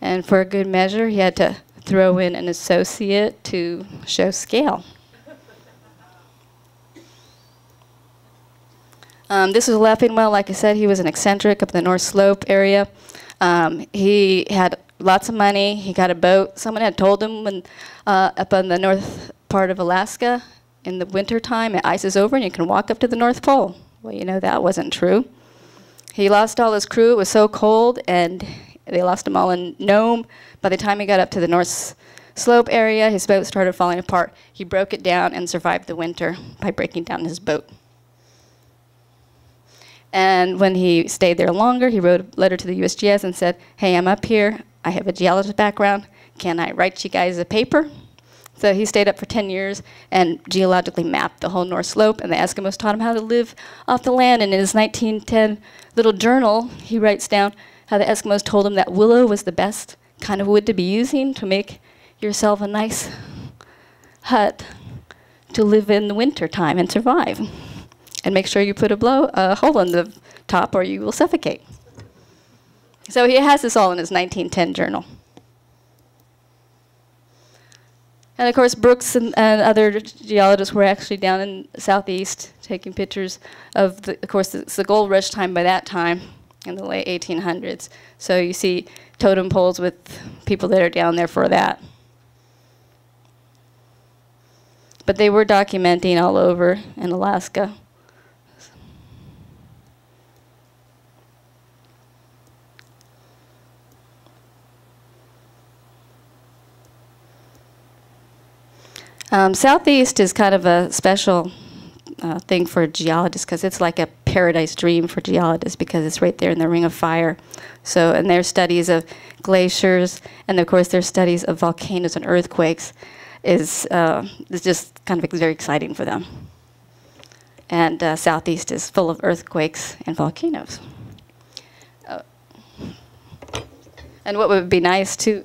And for a good measure, he had to throw in an associate to show scale. Um, this was Leffingwell. Like I said, he was an eccentric up in the North Slope area. Um, he had lots of money. He got a boat. Someone had told him when uh, up on the north part of Alaska, in the winter time, it ices over and you can walk up to the North Pole. Well, you know, that wasn't true. He lost all his crew. It was so cold, and they lost them all in Nome. By the time he got up to the North Slope area, his boat started falling apart. He broke it down and survived the winter by breaking down his boat. And when he stayed there longer, he wrote a letter to the U S G S and said, hey, I'm up here. I have a geologist background. Can I write you guys a paper? So he stayed up for ten years and geologically mapped the whole North Slope, and the Eskimos taught him how to live off the land. And in his nineteen ten little journal, he writes down how the Eskimos told him that willow was the best kind of wood to be using to make yourself a nice hut to live in the winter time and survive. And make sure you put a, blow, a hole in the top or you will suffocate. So he has this all in his nineteen ten journal. And of course, Brooks and, and other geologists were actually down in southeast taking pictures of, the, of course, it's the gold rush time by that time in the late eighteen hundreds. So you see totem poles with people that are down there for that. But they were documenting all over in Alaska. Um, Southeast is kind of a special uh, thing for geologists because it's like a paradise dream for geologists because it's right there in the Ring of Fire. So, and their studies of glaciers and, of course, their studies of volcanoes and earthquakes is, uh, is just kind of very exciting for them. And uh, Southeast is full of earthquakes and volcanoes. Uh, and what would be nice, too,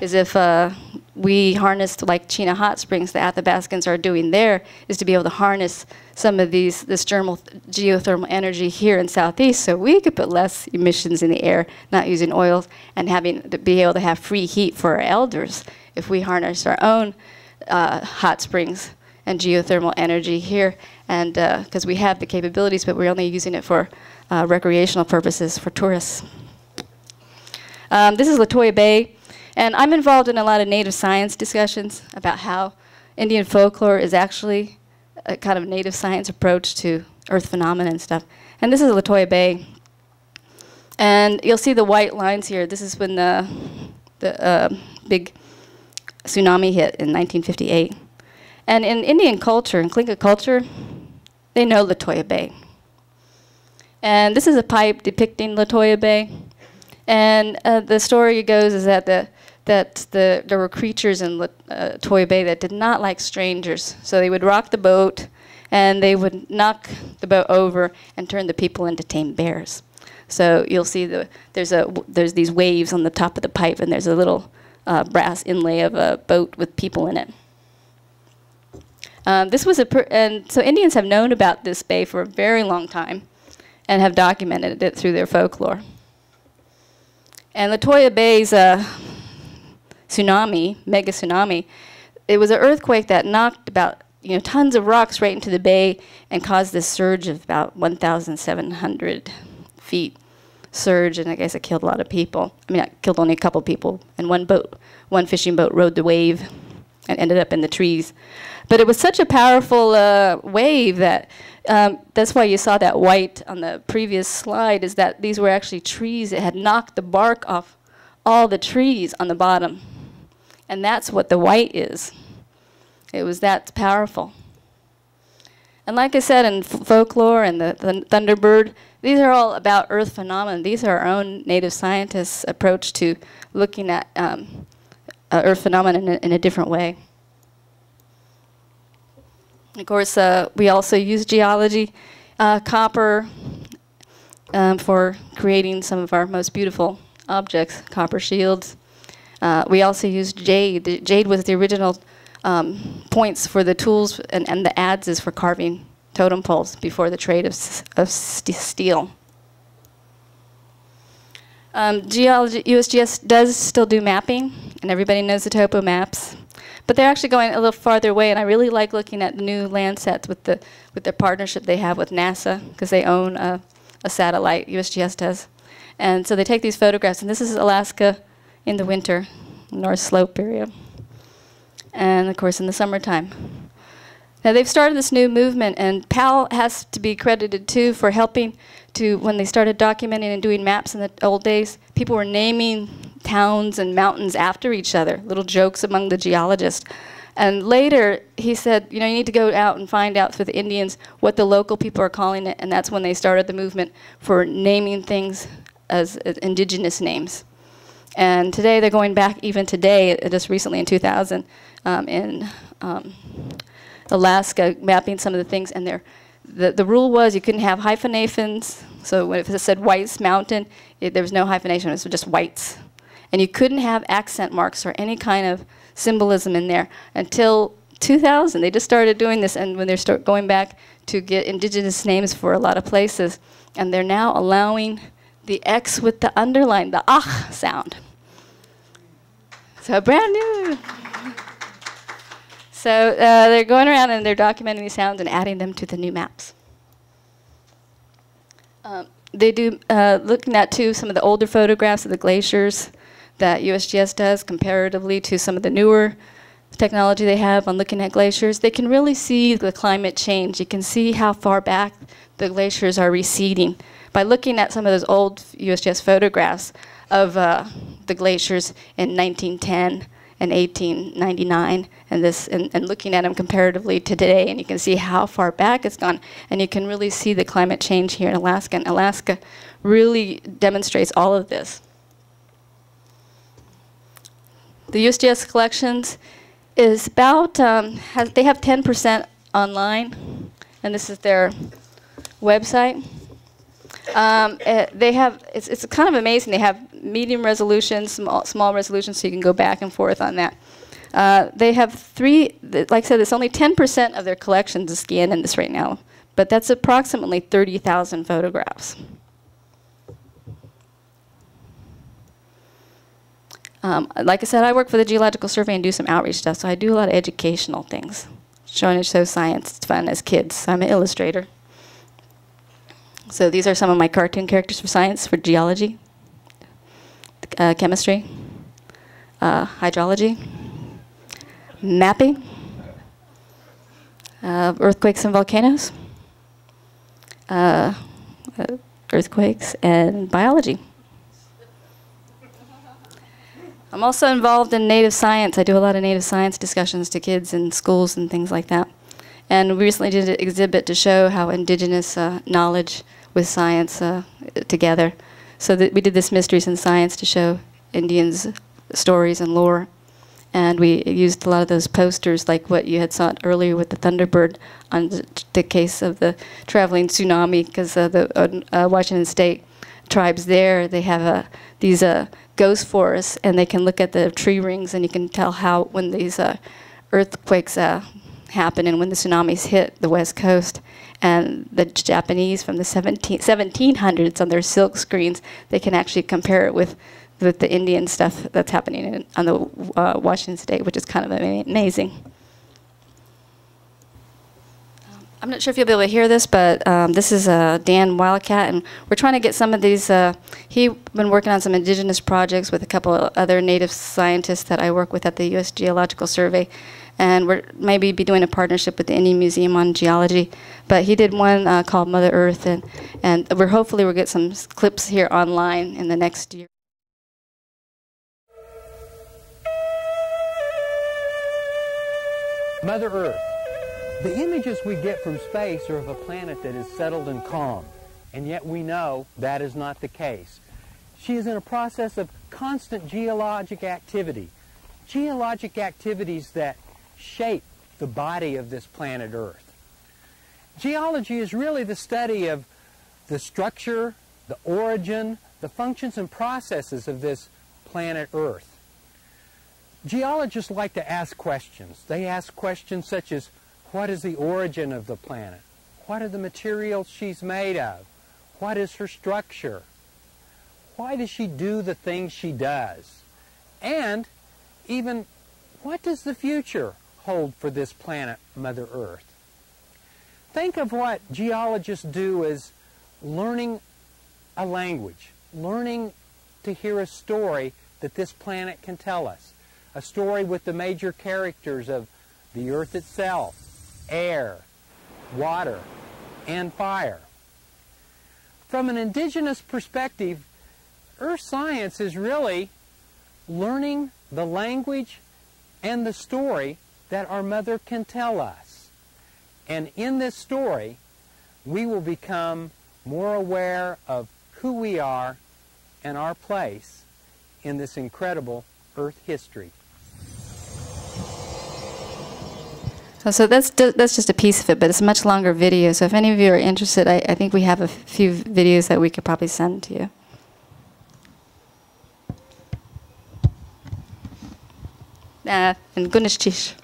is if uh, we harnessed, like Chena Hot Springs, the Athabascans are doing there, is to be able to harness some of these, this germal, geothermal energy here in Southeast so we could put less emissions in the air, not using oils, and having to be able to have free heat for our elders if we harness our own uh, hot springs and geothermal energy here. And because uh, we have the capabilities, but we're only using it for uh, recreational purposes for tourists. Um, this is Latoya Bay. And I'm involved in a lot of native science discussions about how Indian folklore is actually a kind of native science approach to earth phenomena and stuff. And this is Latoya Bay. And you'll see the white lines here. This is when the, the uh, big tsunami hit in nineteen fifty-eight. And in Indian culture, in Tlingit culture, they know Latoya Bay. And this is a pipe depicting Latoya Bay. And uh, the story goes is that the that the, there were creatures in uh, Latoya Bay that did not like strangers. So they would rock the boat, and they would knock the boat over and turn the people into tame bears. So you'll see the, there's, a, there's these waves on the top of the pipe, and there's a little uh, brass inlay of a boat with people in it. Um, this was a per and so Indians have known about this bay for a very long time and have documented it through their folklore. And Latoya Bay's uh, tsunami, mega tsunami, it was an earthquake that knocked about, you know, tons of rocks right into the bay and caused this surge of about one thousand seven hundred feet surge, and I guess it killed a lot of people. I mean, it killed only a couple people, and one boat, one fishing boat rode the wave and ended up in the trees. But it was such a powerful uh, wave that um, that's why you saw that white on the previous slide, is that these were actually trees. It had knocked the bark off all the trees on the bottom. And that's what the white is. It was that powerful. And like I said, in folklore and the, the Thunderbird, these are all about earth phenomena. These are our own native scientists' approach to looking at um, uh, earth phenomena in a, in a different way. Of course, uh, we also use geology, uh, copper, um, for creating some of our most beautiful objects, copper shields. Uh, we also use jade. Jade was the original um, points for the tools, and, and the adze is for carving totem poles before the trade of, of st steel. Um, geology, U S G S does still do mapping, and everybody knows the topo maps. But they're actually going a little farther away, and I really like looking at the new Landsats with the with their partnership they have with NASA, because they own a, a satellite, U S G S does. And so they take these photographs, and this is Alaska in the winter, North Slope area. And of course in the summertime. Now they've started this new movement, and Powell has to be credited too for helping to, when they started documenting and doing maps in the old days, people were naming towns and mountains after each other, little jokes among the geologists. And later he said, you know, you need to go out and find out for the Indians what the local people are calling it, and that's when they started the movement for naming things as uh, indigenous names. And today they're going back, even today, uh, just recently in two thousand, um, in um, Alaska, mapping some of the things, and they're The, the rule was you couldn't have hyphenations, so when it said White's Mountain, it, there was no hyphenation, it was just White's. And you couldn't have accent marks or any kind of symbolism in there until two thousand. They just started doing this, and when they start going back to get indigenous names for a lot of places, and they're now allowing the X with the underline, the ah sound. So brand new. So uh, they're going around and they're documenting these sounds and adding them to the new maps. Um, they do, uh, looking at too some of the older photographs of the glaciers that U S G S does comparatively to some of the newer the technology they have on looking at glaciers, they can really see the climate change. You can see how far back the glaciers are receding. By looking at some of those old U S G S photographs of uh, the glaciers in nineteen ten and eighteen ninety-nine, and this, and, and looking at them comparatively to today, and you can see how far back it's gone, and you can really see the climate change here in Alaska, and Alaska really demonstrates all of this. The U S G S collections is about, um, has, they have ten percent online, and this is their website. Um, uh, they have, it's, it's kind of amazing, they have medium resolutions, small, small resolutions, so you can go back and forth on that. Uh, they have three, th like I said, it's only ten percent of their collections is scanned in this right now, but that's approximately thirty thousand photographs. Um, like I said, I work for the Geological Survey and do some outreach stuff, so I do a lot of educational things. Showing and show science, it's fun as kids, so I'm an illustrator. So these are some of my cartoon characters for science, for geology, uh, chemistry, uh, hydrology, mapping, uh, earthquakes and volcanoes, uh, uh, earthquakes and biology. I'm also involved in native science. I do a lot of native science discussions to kids in schools and things like that. And we recently did an exhibit to show how indigenous uh, knowledge with science uh, together. So that we did this Mysteries in Science to show Indians' stories and lore. And we used a lot of those posters, like what you had saw earlier with the Thunderbird on the case of the traveling tsunami, because uh, the uh, Washington State tribes there, they have uh, these uh, ghost forests, and they can look at the tree rings, and you can tell how when these uh, earthquakes uh, happen and when the tsunamis hit the West Coast. And the Japanese from the seventeen hundreds on their silk screens, they can actually compare it with, with the Indian stuff that's happening in, on the uh, Washington State, which is kind of amazing. Um, I'm not sure if you'll be able to hear this, but um, this is uh, Dan Wildcat, and we're trying to get some of these, uh, he's been working on some indigenous projects with a couple of other native scientists that I work with at the U S Geological Survey. And we're maybe be doing a partnership with the Indian Museum on Geology. But he did one uh, called Mother Earth, and, and we're hopefully we'll get some clips here online in the next year. Mother Earth. The images we get from space are of a planet that is settled and calm, and yet we know that is not the case. She is in a process of constant geologic activity, geologic activities that shape the body of this planet Earth. Geology is really the study of the structure, the origin, the functions and processes of this planet Earth. Geologists like to ask questions. They ask questions such as, what is the origin of the planet? What are the materials she's made of? What is her structure? Why does she do the things she does? And even, what does the future hold for this planet, Mother Earth? Think of what geologists do as learning a language, learning to hear a story that this planet can tell us, a story with the major characters of the Earth itself, air, water, and fire. From an indigenous perspective, Earth science is really learning the language and the story that our mother can tell us. And in this story, we will become more aware of who we are and our place in this incredible Earth history. So that's, that's just a piece of it, but it's a much longer video. So if any of you are interested, I, I think we have a few videos that we could probably send to you. Uh, and Gunishish.